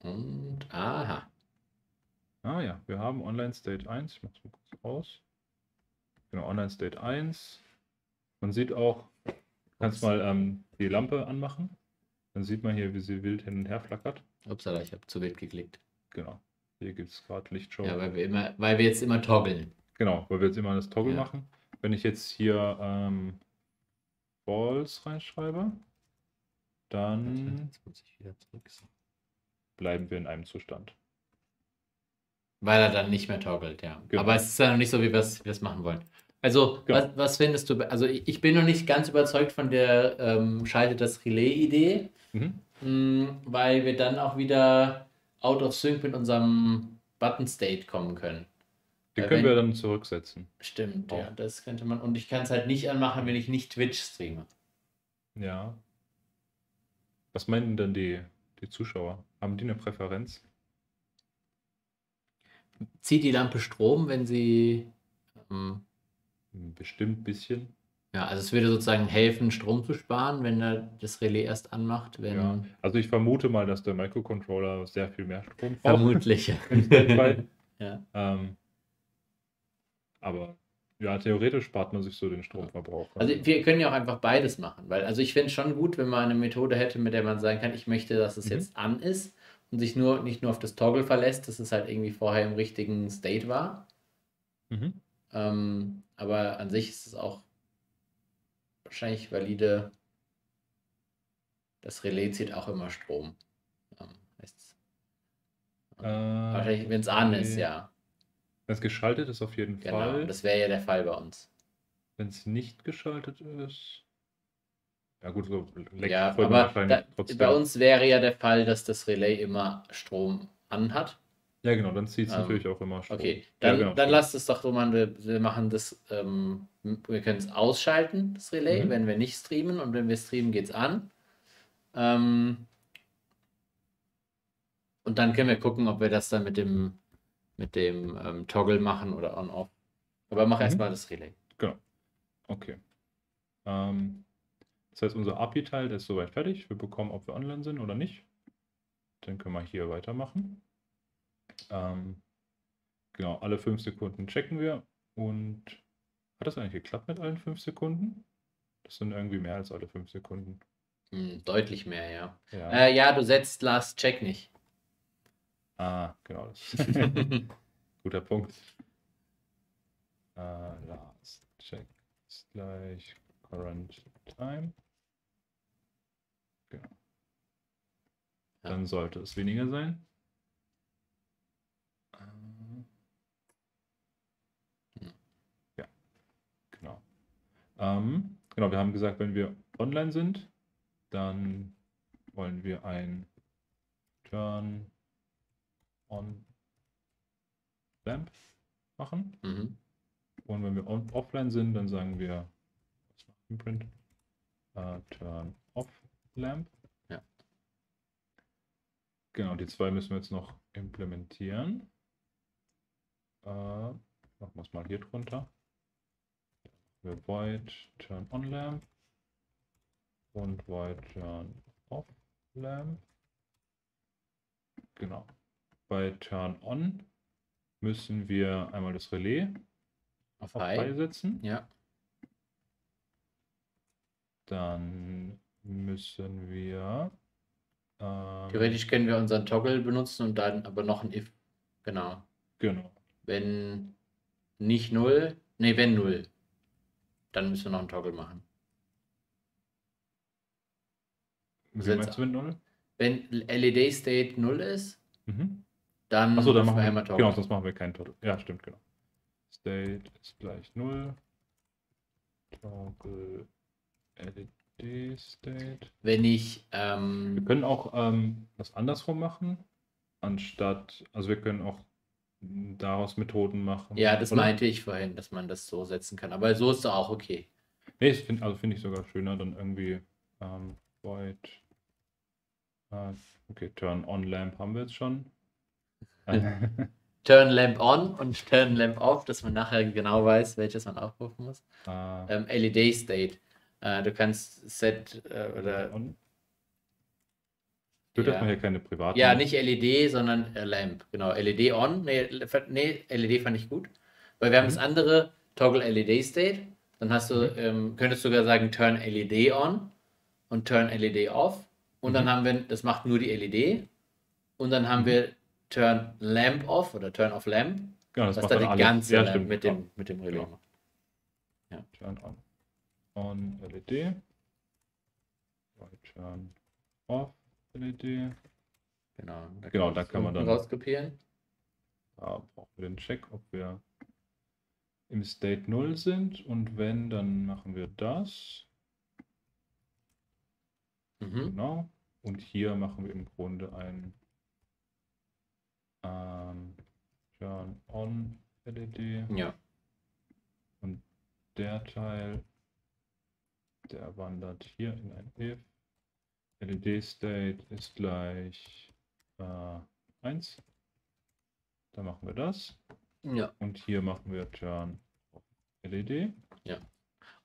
Und aha. Ah ja, wir haben Online State eins. Ich mache es mal kurz aus. Genau, Online State eins. Man sieht auch, du kannst mal ähm, die Lampe anmachen. Dann sieht man hier, wie sie wild hin und her flackert. Upsala, ich habe zu wild geklickt. Genau. Hier gibt es gerade Lichtshow. Ja, weil wir, immer, weil wir jetzt immer toggeln. Genau, weil wir jetzt immer das Toggle ja. machen. Wenn ich jetzt hier ähm, Balls reinschreibe, dann. Jetzt muss ich wieder zurück. Bleiben wir in einem Zustand. Weil er dann nicht mehr toggelt, ja. Genau. Aber es ist ja noch nicht so, wie wir es machen wollen. Also, genau. was, was findest du? Also, ich bin noch nicht ganz überzeugt von der ähm, Schalte das Relais-Idee, mhm. mh, weil wir dann auch wieder out of sync mit unserem Button-State kommen können. Die weil können wenn, wir dann zurücksetzen. Stimmt, auch. ja, das könnte man. Und ich kann es halt nicht anmachen, wenn ich nicht Twitch streame. Ja. Was meinen denn die? Die Zuschauer, haben die eine Präferenz? Zieht die Lampe Strom, wenn sie... Ähm, Bestimmt ein bisschen. Ja, also es würde sozusagen helfen, Strom zu sparen, wenn er das Relais erst anmacht. Wenn ja. Also ich vermute mal, dass der Microcontroller sehr viel mehr Strom braucht. Vermutlich. ja. ähm, aber ja, theoretisch spart man sich so den Stromverbrauch. Also wir können ja auch einfach beides machen, weil also ich finde es schon gut, wenn man eine Methode hätte, mit der man sagen kann, ich möchte, dass es mhm. jetzt an ist und sich nur nicht nur auf das Toggle verlässt, dass es halt irgendwie vorher im richtigen State war. Mhm. Ähm, aber an sich ist es auch wahrscheinlich valide das Relais zieht auch immer Strom. Ja, äh, wahrscheinlich, wenn es an okay. ist, ja. Wenn es geschaltet ist, auf jeden genau, Fall. Das wäre ja der Fall bei uns. Wenn es nicht geschaltet ist. Ja, gut, so leckt ja, aber da, bei uns wäre ja der Fall, dass das Relais immer Strom anhat. Ja, genau, dann zieht es ähm, natürlich auch immer Strom. Okay, dann, ja, genau, dann lasst es doch so machen, wir, wir machen das, ähm, wir können es ausschalten, das Relais, mhm. wenn wir nicht streamen, und wenn wir streamen, geht es an. Ähm, und dann können wir gucken, ob wir das dann mit dem, mit dem ähm, Toggle machen oder on-off. Aber mach mhm. erstmal das Relais. Genau. Okay. Ähm, das heißt, unser A P I-Teil ist soweit fertig. Wir bekommen, ob wir online sind oder nicht. Dann können wir hier weitermachen. Ähm, genau, alle fünf Sekunden checken wir. Und hat das eigentlich geklappt mit allen fünf Sekunden? Das sind irgendwie mehr als alle fünf Sekunden. Hm, deutlich mehr, ja. Ja. Äh, ja, du setzt Last Check nicht. Ah, genau. Das. Guter Punkt. Äh, last Check ist gleich Current Time. Genau. Ja. Dann sollte es weniger sein. Ja, genau. Ähm, genau, wir haben gesagt, wenn wir online sind, dann wollen wir ein Turn on Lamp machen. Mhm. Und wenn wir on, offline sind, dann sagen wir, was macht ein Print? Uh, turn off Lamp. Ja. Genau, die zwei müssen wir jetzt noch implementieren. Uh, machen wir es mal hier drunter. Wir void turn on lamp und void turn off lamp. Genau. Bei turn on müssen wir einmal das Relais auf high setzen. Ja. Dann müssen wir ähm, theoretisch können wir unseren Toggle benutzen und dann aber noch ein if. Genau. Genau. Wenn nicht null, nee, wenn null, dann müssen wir noch einen Toggle machen. Wie meinst du mit null? Wenn L E D-State null ist, mhm. dann, Achso, dann machen wir einmal Toggle. Genau, sonst machen wir keinen Toggle. Ja, stimmt, genau. State ist gleich null. Toggle L E D-State. Wenn ich... Ähm, wir können auch ähm, das andersrum machen, anstatt... Also wir können auch daraus Methoden machen. Ja, das oder? meinte ich vorhin, dass man das so setzen kann. Aber so ist es auch okay. Nee, das find, also finde ich sogar schöner, dann irgendwie ähm, void. Äh, okay, turn on lamp haben wir jetzt schon. Turn lamp on und turn lamp off, dass man nachher genau weiß, welches man aufrufen muss. Ah. Ähm, L E D state. Äh, du kannst set äh, oder. On. Du darfst mal hier keine privaten. Ja, nicht L E D, sondern äh, Lamp. Genau, L E D on. Nee, nee, L E D fand ich gut. Weil wir haben mhm. das andere, Toggle L E D State. Dann hast du, mhm. ähm, könntest du sogar sagen, Turn L E D on und Turn L E D off. Und mhm. dann haben wir, das macht nur die L E D. Und dann haben mhm. wir Turn Lamp off oder Turn off Lamp. Genau, das, das macht dann die alles. ganze ja, Lamp stimmt. mit dem, mit dem Relais. Genau. Ja. Turn on. On L E D. Turn off. Idee. Genau, da genau, kann, da kann man dann rauskopieren. Da brauchen wir den Check, ob wir im State null sind, und wenn, dann machen wir das. Mhm. Genau. Und hier machen wir im Grunde ein ähm, Turn on L E D. Ja. Und der Teil, der wandert hier in ein if. L E D-State ist gleich äh, eins. Da machen wir das. Ja. Und hier machen wir Turn auf L E D. Ja.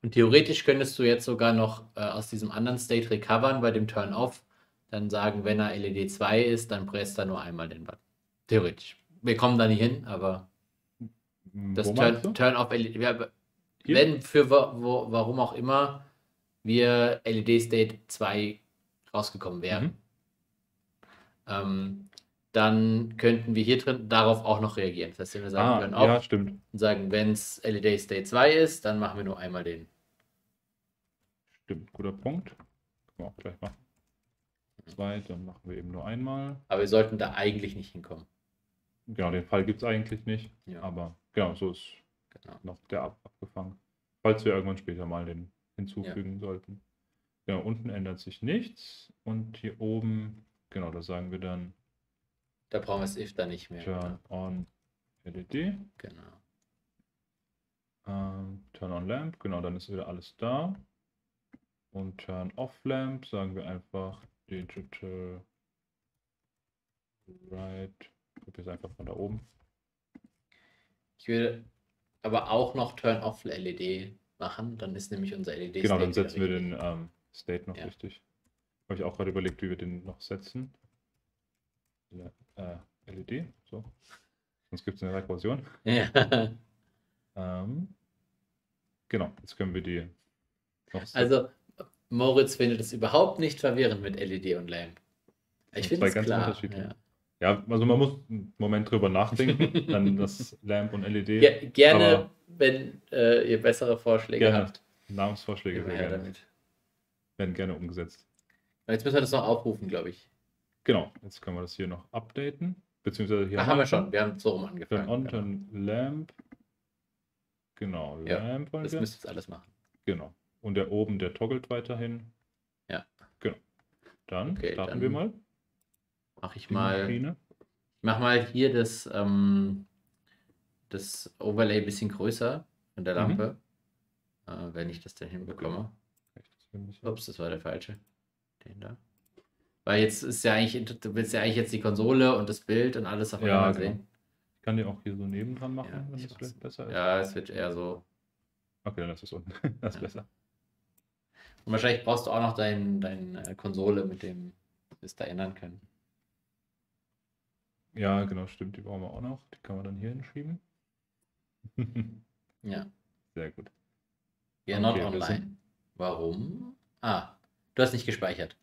Und theoretisch könntest du jetzt sogar noch äh, aus diesem anderen State recovern bei dem Turn off. Dann sagen, wenn er L E D zwei ist, dann presst er nur einmal den Button. Theoretisch. Wir kommen da nicht hin, aber das wo Turn, Turn off L E D. Ja, wenn für wo, warum auch immer wir L E D-State zwei rausgekommen wären, mhm. ähm, dann könnten wir hier drin darauf auch noch reagieren. Das heißt, wenn wir sagen, ah, können auch ja, stimmt. und sagen, wenn es L E D State zwei ist, dann machen wir nur einmal den. Stimmt, guter Punkt. Können wir auch gleich machen. zwei, dann machen wir eben nur einmal. Aber wir sollten da eigentlich nicht hinkommen. Genau, den Fall gibt es eigentlich nicht, ja. Aber genau, so ist genau. noch der ab abgefangen. Falls wir irgendwann später mal den hinzufügen ja. sollten. Genau, unten ändert sich nichts und hier oben, genau, da sagen wir dann. Da brauchen wir das if dann nicht mehr. Turn genau. on L E D. Genau. Ähm, turn on Lamp, genau, dann ist wieder alles da. Und Turn off Lamp sagen wir einfach Digital Right. Ich gucke jetzt einfach von da oben. Ich würde aber auch noch Turn off L E D machen, dann ist nämlich unser L E D-State. Genau, dann setzen wir den ähm, State noch ja. richtig. Habe ich auch gerade überlegt, wie wir den noch setzen. Ja, äh, L E D, so. Sonst gibt es eine Rekursion. Ja. ähm, genau, jetzt können wir die noch setzen. Also, Moritz findet es überhaupt nicht verwirrend mit L E D und Lamp. Ich finde es klar. Ja. ja, also man muss einen Moment drüber nachdenken, dann das Lamp und L E D. Ja, gerne, wenn äh, ihr bessere Vorschläge gerne. habt. Namensvorschläge werden gerne, damit. werden gerne umgesetzt. Und jetzt müssen wir das noch aufrufen, glaube ich. Genau, jetzt können wir das hier noch updaten. Beziehungsweise hier Ach, haben wir schon, wir haben so rum angefangen. Turn on, turn Lamp. Genau, ja, Lamp wollen wir. Das müsst jetzt alles machen. Genau. Und der oben, der toggelt weiterhin. Ja. Genau. Dann okay, starten dann wir mal. Mach ich mal. Ich mach mal hier das, ähm, das Overlay ein bisschen größer von der Lampe. Mhm. Äh, wenn ich das denn hinbekomme. Ups, das war der falsche. Den da. Weil jetzt ist ja eigentlich, du willst ja eigentlich jetzt die Konsole und das Bild und alles auf einmal ja, genau. sehen. Ich kann die auch hier so nebendran machen, ja, wenn das vielleicht besser ist. Ja, es wird eher so. Okay, dann lass es unten. Das ist ja. besser. Und wahrscheinlich brauchst du auch noch dein, deine Konsole, mit dem wir es da ändern können. Ja, genau, stimmt. Die brauchen wir auch noch. Die kann man dann hier hinschieben. ja. Sehr gut. We are okay, not online. Sind... Warum? Ah, du hast nicht gespeichert.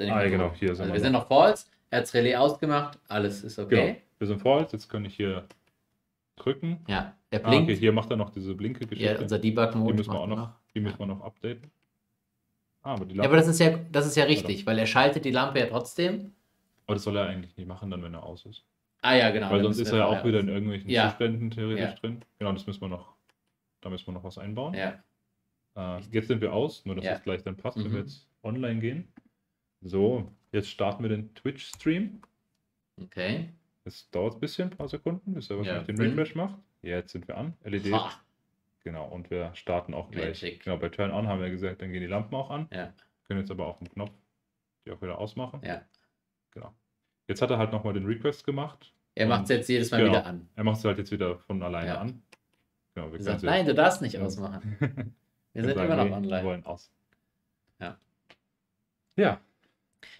Ah, ja, genau, hier sind also wir. Wir sind noch false, er hat das Relais ausgemacht, alles ist okay. Genau. Wir sind false, jetzt kann ich hier drücken. Ja, der blinkt. Ah, okay, hier macht er noch diese blinke Geschichte. Ja, unser Debug-Mode. Die müssen wir auch noch, noch. Die müssen ja. wir noch updaten. Ah, aber die Lampe. Ja, aber das ist ja, das ist ja richtig, weil er schaltet die Lampe ja trotzdem. Aber das soll er eigentlich nicht machen, dann wenn er aus ist. Ah ja, genau. Weil sonst ist er ja auch wieder in irgendwelchen ja. Zuständen theoretisch ja. drin. Genau, das müssen wir noch, da müssen wir noch was einbauen. Ja. Äh, jetzt sind wir aus, nur dass ja. das gleich dann passt, mhm. wenn wir jetzt online gehen. So, jetzt starten wir den Twitch-Stream. Okay. Es dauert ein bisschen, ein paar Sekunden, bis er wahrscheinlich ja, den Refresh macht. Ja, jetzt sind wir an. L E D. Ha. Genau, und wir starten auch gleich. Magic. Genau, bei Turn On haben wir gesagt, dann gehen die Lampen auch an. Ja. Können jetzt aber auch einen Knopf, die auch wieder ausmachen. Ja. Genau. Jetzt hat er halt nochmal den Request gemacht. Er macht es jetzt jedes Mal genau, wieder an. Er macht es halt jetzt wieder von alleine ja. an. Genau, wir sagt, nein, du darfst nicht ja. ausmachen. Wir sind sagen, immer noch nee, online. Wir wollen aus. Ja. Ja.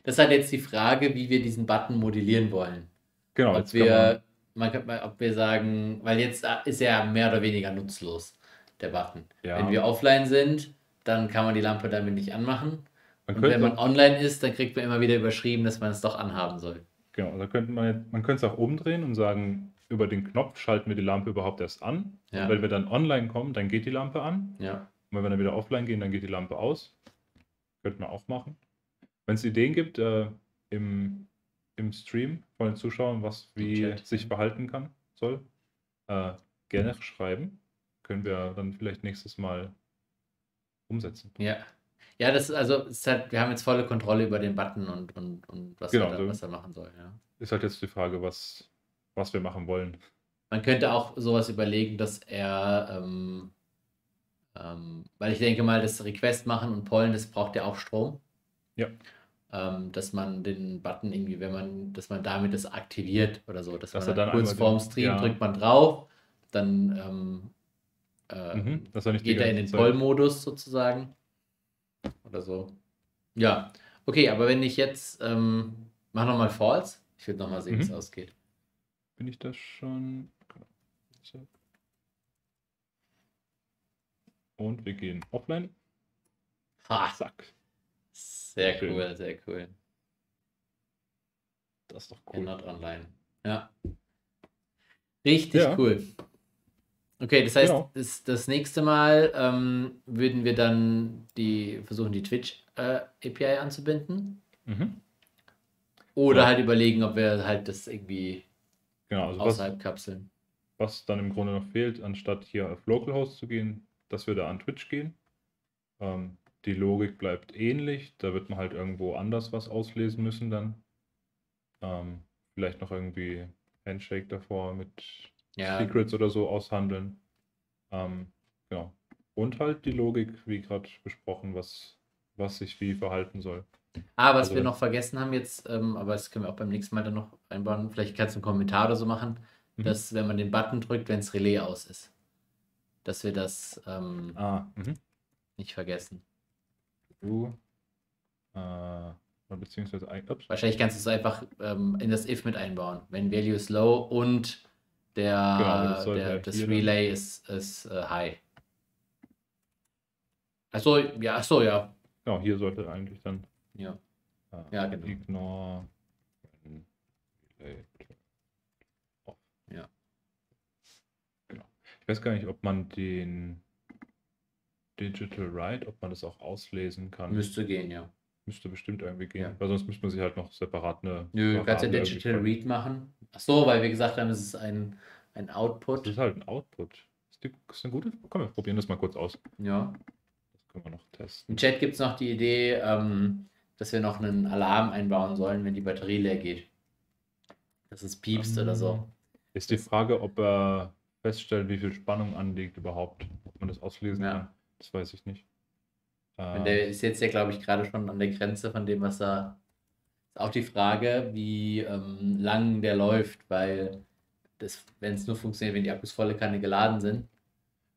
Das ist halt jetzt die Frage, wie wir diesen Button modellieren wollen. Genau. Ob, wir, man, man, ob wir sagen, weil jetzt ist er mehr oder weniger nutzlos, der Button. Ja. Wenn wir offline sind, dann kann man die Lampe damit nicht anmachen. Man Und wenn man online ist, dann kriegt man immer wieder überschrieben, dass man es doch anhaben soll. Genau, da könnte man, man könnte es auch umdrehen und sagen, über den Knopf schalten wir die Lampe überhaupt erst an. Ja. Und wenn wir dann online kommen, dann geht die Lampe an. Ja. Und wenn wir dann wieder offline gehen, dann geht die Lampe aus. Könnte man auch machen. Wenn es Ideen gibt äh, im, im Stream von den Zuschauern, was wie sich verhalten kann, soll, äh, gerne schreiben. Können wir dann vielleicht nächstes Mal umsetzen. Ja, ja, das ist also, ist halt, wir haben jetzt volle Kontrolle über den Button und, und, und was, genau, er, was er machen soll. Ja. Ist halt jetzt die Frage, was, was wir machen wollen. Man könnte auch sowas überlegen, dass er, ähm, ähm, weil ich denke mal, das Request machen und Pollen, das braucht ja auch Strom. Ja. Ähm, dass man den Button irgendwie, wenn man, dass man damit das aktiviert oder so, dass, dass man dann kurz vorm Stream ja. drückt man drauf, dann ähm, äh, mhm, das nicht geht er in den Vollmodus sozusagen oder so. Ja, okay, aber wenn ich jetzt ähm, mach nochmal False, ich will nochmal sehen, mhm. wie es ausgeht. Bin ich das schon? Und wir gehen offline. Ha! Zack. Sehr Schön. cool, sehr cool. Das ist doch cool. Not online. Ja. Richtig ja. cool. Okay, das heißt, genau. das, das nächste Mal ähm, würden wir dann die versuchen, die Twitch-A P I äh, anzubinden. Mhm. Oder ja. halt überlegen, ob wir halt das irgendwie genau, also außerhalb was, kapseln. Was dann im Grunde noch fehlt, anstatt hier auf Localhost zu gehen, dass wir da an Twitch gehen. Ähm, die Logik bleibt ähnlich. Da wird man halt irgendwo anders was auslesen müssen dann. Ähm, vielleicht noch irgendwie Handshake davor mit... Ja. Secrets oder so aushandeln. Ähm, ja. Und halt die Logik, wie gerade besprochen, was, was sich wie verhalten soll. Ah, was also, wir noch vergessen haben jetzt, ähm, aber das können wir auch beim nächsten Mal dann noch einbauen, vielleicht kannst du einen Kommentar oder so machen, mhm. dass wenn man den Button drückt, wenn das Relais aus ist, dass wir das ähm, ah, nicht vergessen. Du, äh, beziehungsweise, ein, wahrscheinlich kannst du es einfach ähm, in das if mit einbauen, wenn Value ist low und Der, genau, das, der, das Relay ist, ist äh, high. Achso, ja, achso, ja. Genau, hier sollte eigentlich dann ja. Äh, ja, genau. Ignore Relay. Oh. Ja. Genau. Ich weiß gar nicht, ob man den Digital Write, ob man das auch auslesen kann. Müsste gehen, ja. Müsste bestimmt irgendwie gehen, ja. weil sonst müsste man sich halt noch separat eine... Nö, kannst du Digital Read machen. Achso, weil wir gesagt haben, es ist ein, ein Output. Das ist halt ein Output. Ist, die, ist eine gute... Komm, wir probieren das mal kurz aus. Ja. Das können wir noch testen. Im Chat gibt es noch die Idee, ähm, dass wir noch einen Alarm einbauen sollen, wenn die Batterie leer geht. Dass es piepst ähm, oder so. Ist die Frage, ob er feststellt, wie viel Spannung anliegt überhaupt. Ob man das auslesen ja. kann. Das weiß ich nicht. Und der ist jetzt ja, glaube ich, gerade schon an der Grenze von dem, was da... Ist auch die Frage, wie ähm, lang der läuft, weil wenn es nur funktioniert, wenn die Akkus volle Kanne geladen sind.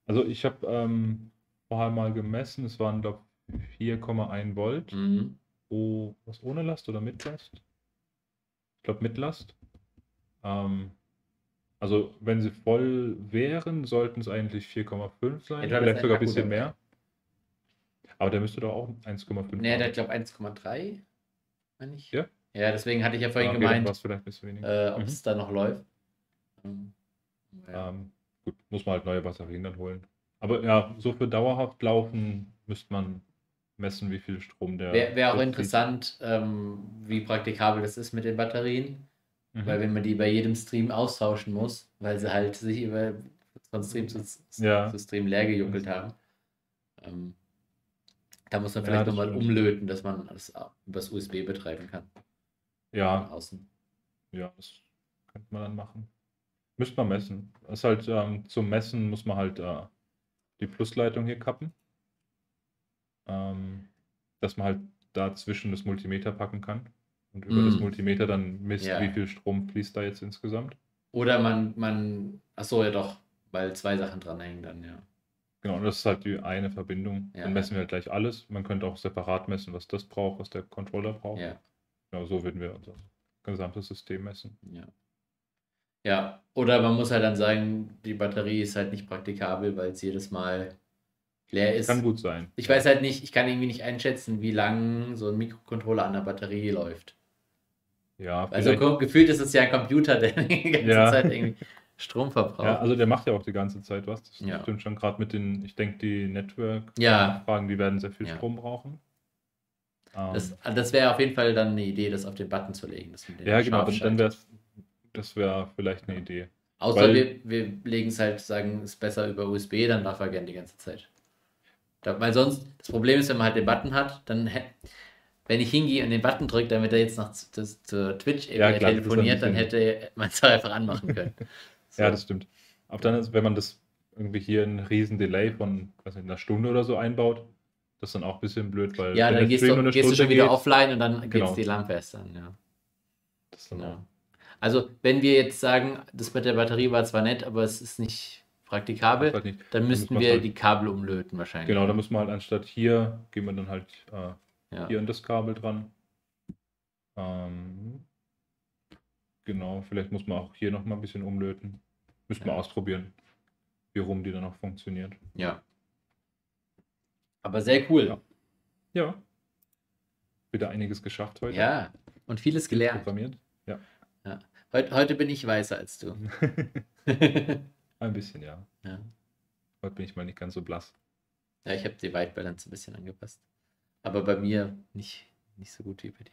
Also ich habe ähm, vorher mal gemessen, es waren, glaube ich, vier Komma eins Volt. Mhm. Oh, was, ohne Last oder mit Last? Ich glaube, mit Last. Ähm, also wenn sie voll wären, sollten es eigentlich vier Komma fünf sein, ja, vielleicht sogar ein bisschen mehr. Aber der müsste doch auch eins Komma fünf. Ne, der hat, glaube ich, eins Komma drei. Meine ich. Ja. Ja, deswegen hatte ich ja vorhin ja, gemeint, äh, ob mhm. es da noch läuft. Mhm. Ja. Ähm, gut, muss man halt neue Batterien dann holen. Aber ja, so für dauerhaft laufen müsste man messen, wie viel Strom der. Wäre wär auch interessant, ähm, wie praktikabel das ist mit den Batterien. Mhm. Weil, wenn man die bei jedem Stream austauschen muss, weil sie halt sich über, von Stream zu, ja. zu Stream leer gejuckelt ja. haben. Ähm, Da muss man vielleicht ja, nochmal umlöten, dass man das über das U S B betreiben kann. Ja. Von außen. Ja, das könnte man dann machen. Müsste man messen. Das ist halt, ähm, zum Messen muss man halt äh, die Plusleitung hier kappen. Ähm, dass man halt dazwischen das Multimeter packen kann. Und über mm. das Multimeter dann misst, ja. wie viel Strom fließt da jetzt insgesamt. Oder man, man, achso, ja doch, weil zwei Sachen dranhängen dann, ja. Genau, und das ist halt die eine Verbindung. Ja. Dann messen wir halt gleich alles. Man könnte auch separat messen, was das braucht, was der Controller braucht. Ja. Genau, so würden wir unser gesamtes System messen. Ja. Ja, oder man muss halt dann sagen, die Batterie ist halt nicht praktikabel, weil es jedes Mal leer ist. Kann gut sein. Ich weiß halt nicht, ich kann irgendwie nicht einschätzen, wie lang so ein Mikrocontroller an der Batterie läuft. Ja. Also gefühlt ist es ja ein Computer, der die ganze ja. Zeit irgendwie... Stromverbrauch. Ja, also der macht ja auch die ganze Zeit was. Das ja. stimmt schon, gerade mit den, ich denke, die Network-Fragen, ja. die werden sehr viel ja. Strom brauchen. Das, das wäre auf jeden Fall dann eine Idee, das auf den Button zu legen. Das mit den ja, genau, dann wäre das wäre vielleicht eine ja. Idee. Außer Weil, wir, wir legen es halt, sagen, ist besser über U S B, dann darf er gerne die ganze Zeit. Weil sonst, das Problem ist, wenn man halt den Button hat, dann... Wenn ich hingehe und den Button drücke, damit er jetzt noch zu, zu Twitch ja, klar, telefoniert, dann, dann hätte man es einfach anmachen können. So. Ja, das stimmt. Auf dann ist, wenn man das irgendwie hier einen riesen Delay von was weiß ich, einer Stunde oder so einbaut, das ist dann auch ein bisschen blöd, weil... Ja, dann gehst, du, gehst du schon wieder geht, offline und dann genau. geht die Lampe erst an, ja. Das dann ja. Also, wenn wir jetzt sagen, das mit der Batterie war zwar nett, aber es ist nicht praktikabel, halt nicht. dann müssten dann wir halt, die Kabel umlöten wahrscheinlich. Genau, dann müssen wir halt anstatt hier, gehen wir dann halt... Äh, Ja. Hier und das Kabel dran. Ähm, genau, vielleicht muss man auch hier noch mal ein bisschen umlöten. Müssen wir ja. ausprobieren, wie rum die dann noch funktioniert. Ja. Aber sehr cool. Ja. ja. Wieder einiges geschafft heute. Ja, und vieles gelernt. Programmiert. Ja. Ja. Heute, heute bin ich weiser als du. Ein bisschen, ja. ja. Heute bin ich mal nicht ganz so blass. Ja, ich habe die White Balance ein bisschen angepasst. Aber bei mir nicht, nicht so gut wie bei dir.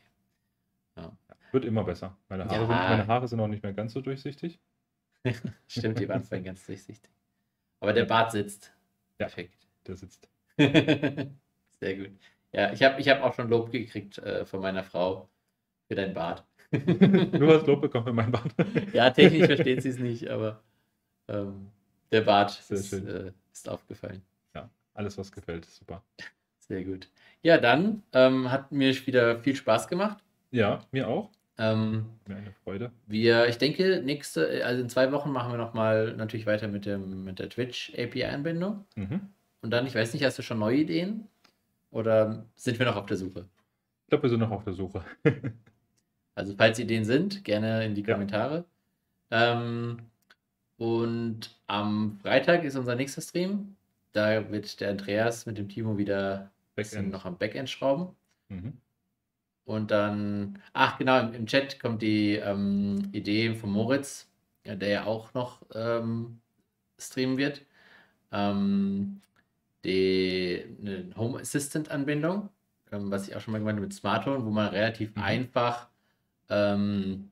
Ja. Wird immer besser. Meine Haare, ja. sind, meine Haare sind auch nicht mehr ganz so durchsichtig. Stimmt, die waren vorhin ganz durchsichtig. Aber der Bart sitzt. Ja, perfekt. Der sitzt. Sehr gut. Ja, ich habe ich hab auch schon Lob gekriegt äh, von meiner Frau für deinen Bart. Du hast Lob bekommen für meinen Bart. Ja, technisch versteht sie es nicht, aber ähm, der Bart ist, äh, ist aufgefallen. Ja, alles, was gefällt, ist super. Sehr gut. Ja, dann ähm, hat mir wieder viel Spaß gemacht. Ja, mir auch. Ähm, mir eine Freude. Wir, ich denke, nächste, also in zwei Wochen machen wir nochmal natürlich weiter mit dem mit der Twitch A P I-Anbindung. Mhm. Und dann, ich weiß nicht, hast du schon neue Ideen? Oder sind wir noch auf der Suche? Ich glaube, wir sind noch auf der Suche. Also, falls Ideen sind, gerne in die Kommentare. Ja. Ähm, und am Freitag ist unser nächster Stream. Da wird der Andreas mit dem Timo wieder noch am Backend schrauben. Mhm. Und dann, ach genau, im, im Chat kommt die ähm, Idee von Moritz, der ja auch noch ähm, streamen wird. Ähm, die eine Home Assistant-Anbindung, ähm, was ich auch schon mal gemeint habe mit Smartphone, wo man relativ mhm. einfach ähm,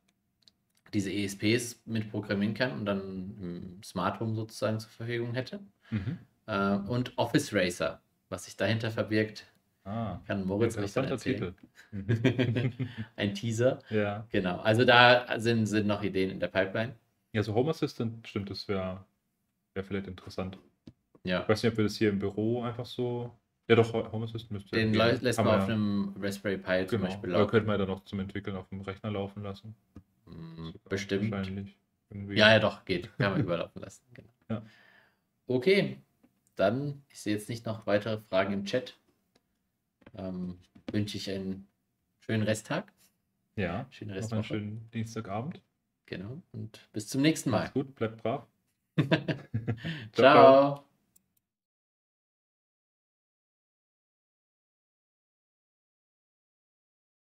diese E S Ps mit programmieren kann und dann im Smart Home sozusagen zur Verfügung hätte. Mhm. Äh, und Office Racer, was sich dahinter verbirgt. Ah, kann Moritz euch dann erzählen. Titel. Ein Teaser. Ja. Genau. Also da sind, sind noch Ideen in der Pipeline. Ja, so Home Assistant, stimmt, das wäre wär vielleicht interessant. Ja. Ich weiß nicht, ob wir das hier im Büro einfach so... Ja doch, Home Assistant müsste... Den gehen. lässt Haben man auf ja. einem Raspberry Pi genau. zum Beispiel laufen. Oder könnte man ja dann noch zum Entwickeln auf dem Rechner laufen lassen. Mhm, bestimmt. Wahrscheinlich. Irgendwie. Ja, ja doch, geht. Kann man überlaufen lassen. Genau. Ja. Okay, dann, ich sehe jetzt nicht noch weitere Fragen im Chat. Ähm, wünsche ich einen schönen Resttag. Ja, schönen Rest noch einen schönen Dienstagabend. Genau, und bis zum nächsten Mal. Macht's gut, bleibt brav. Ciao. Ciao.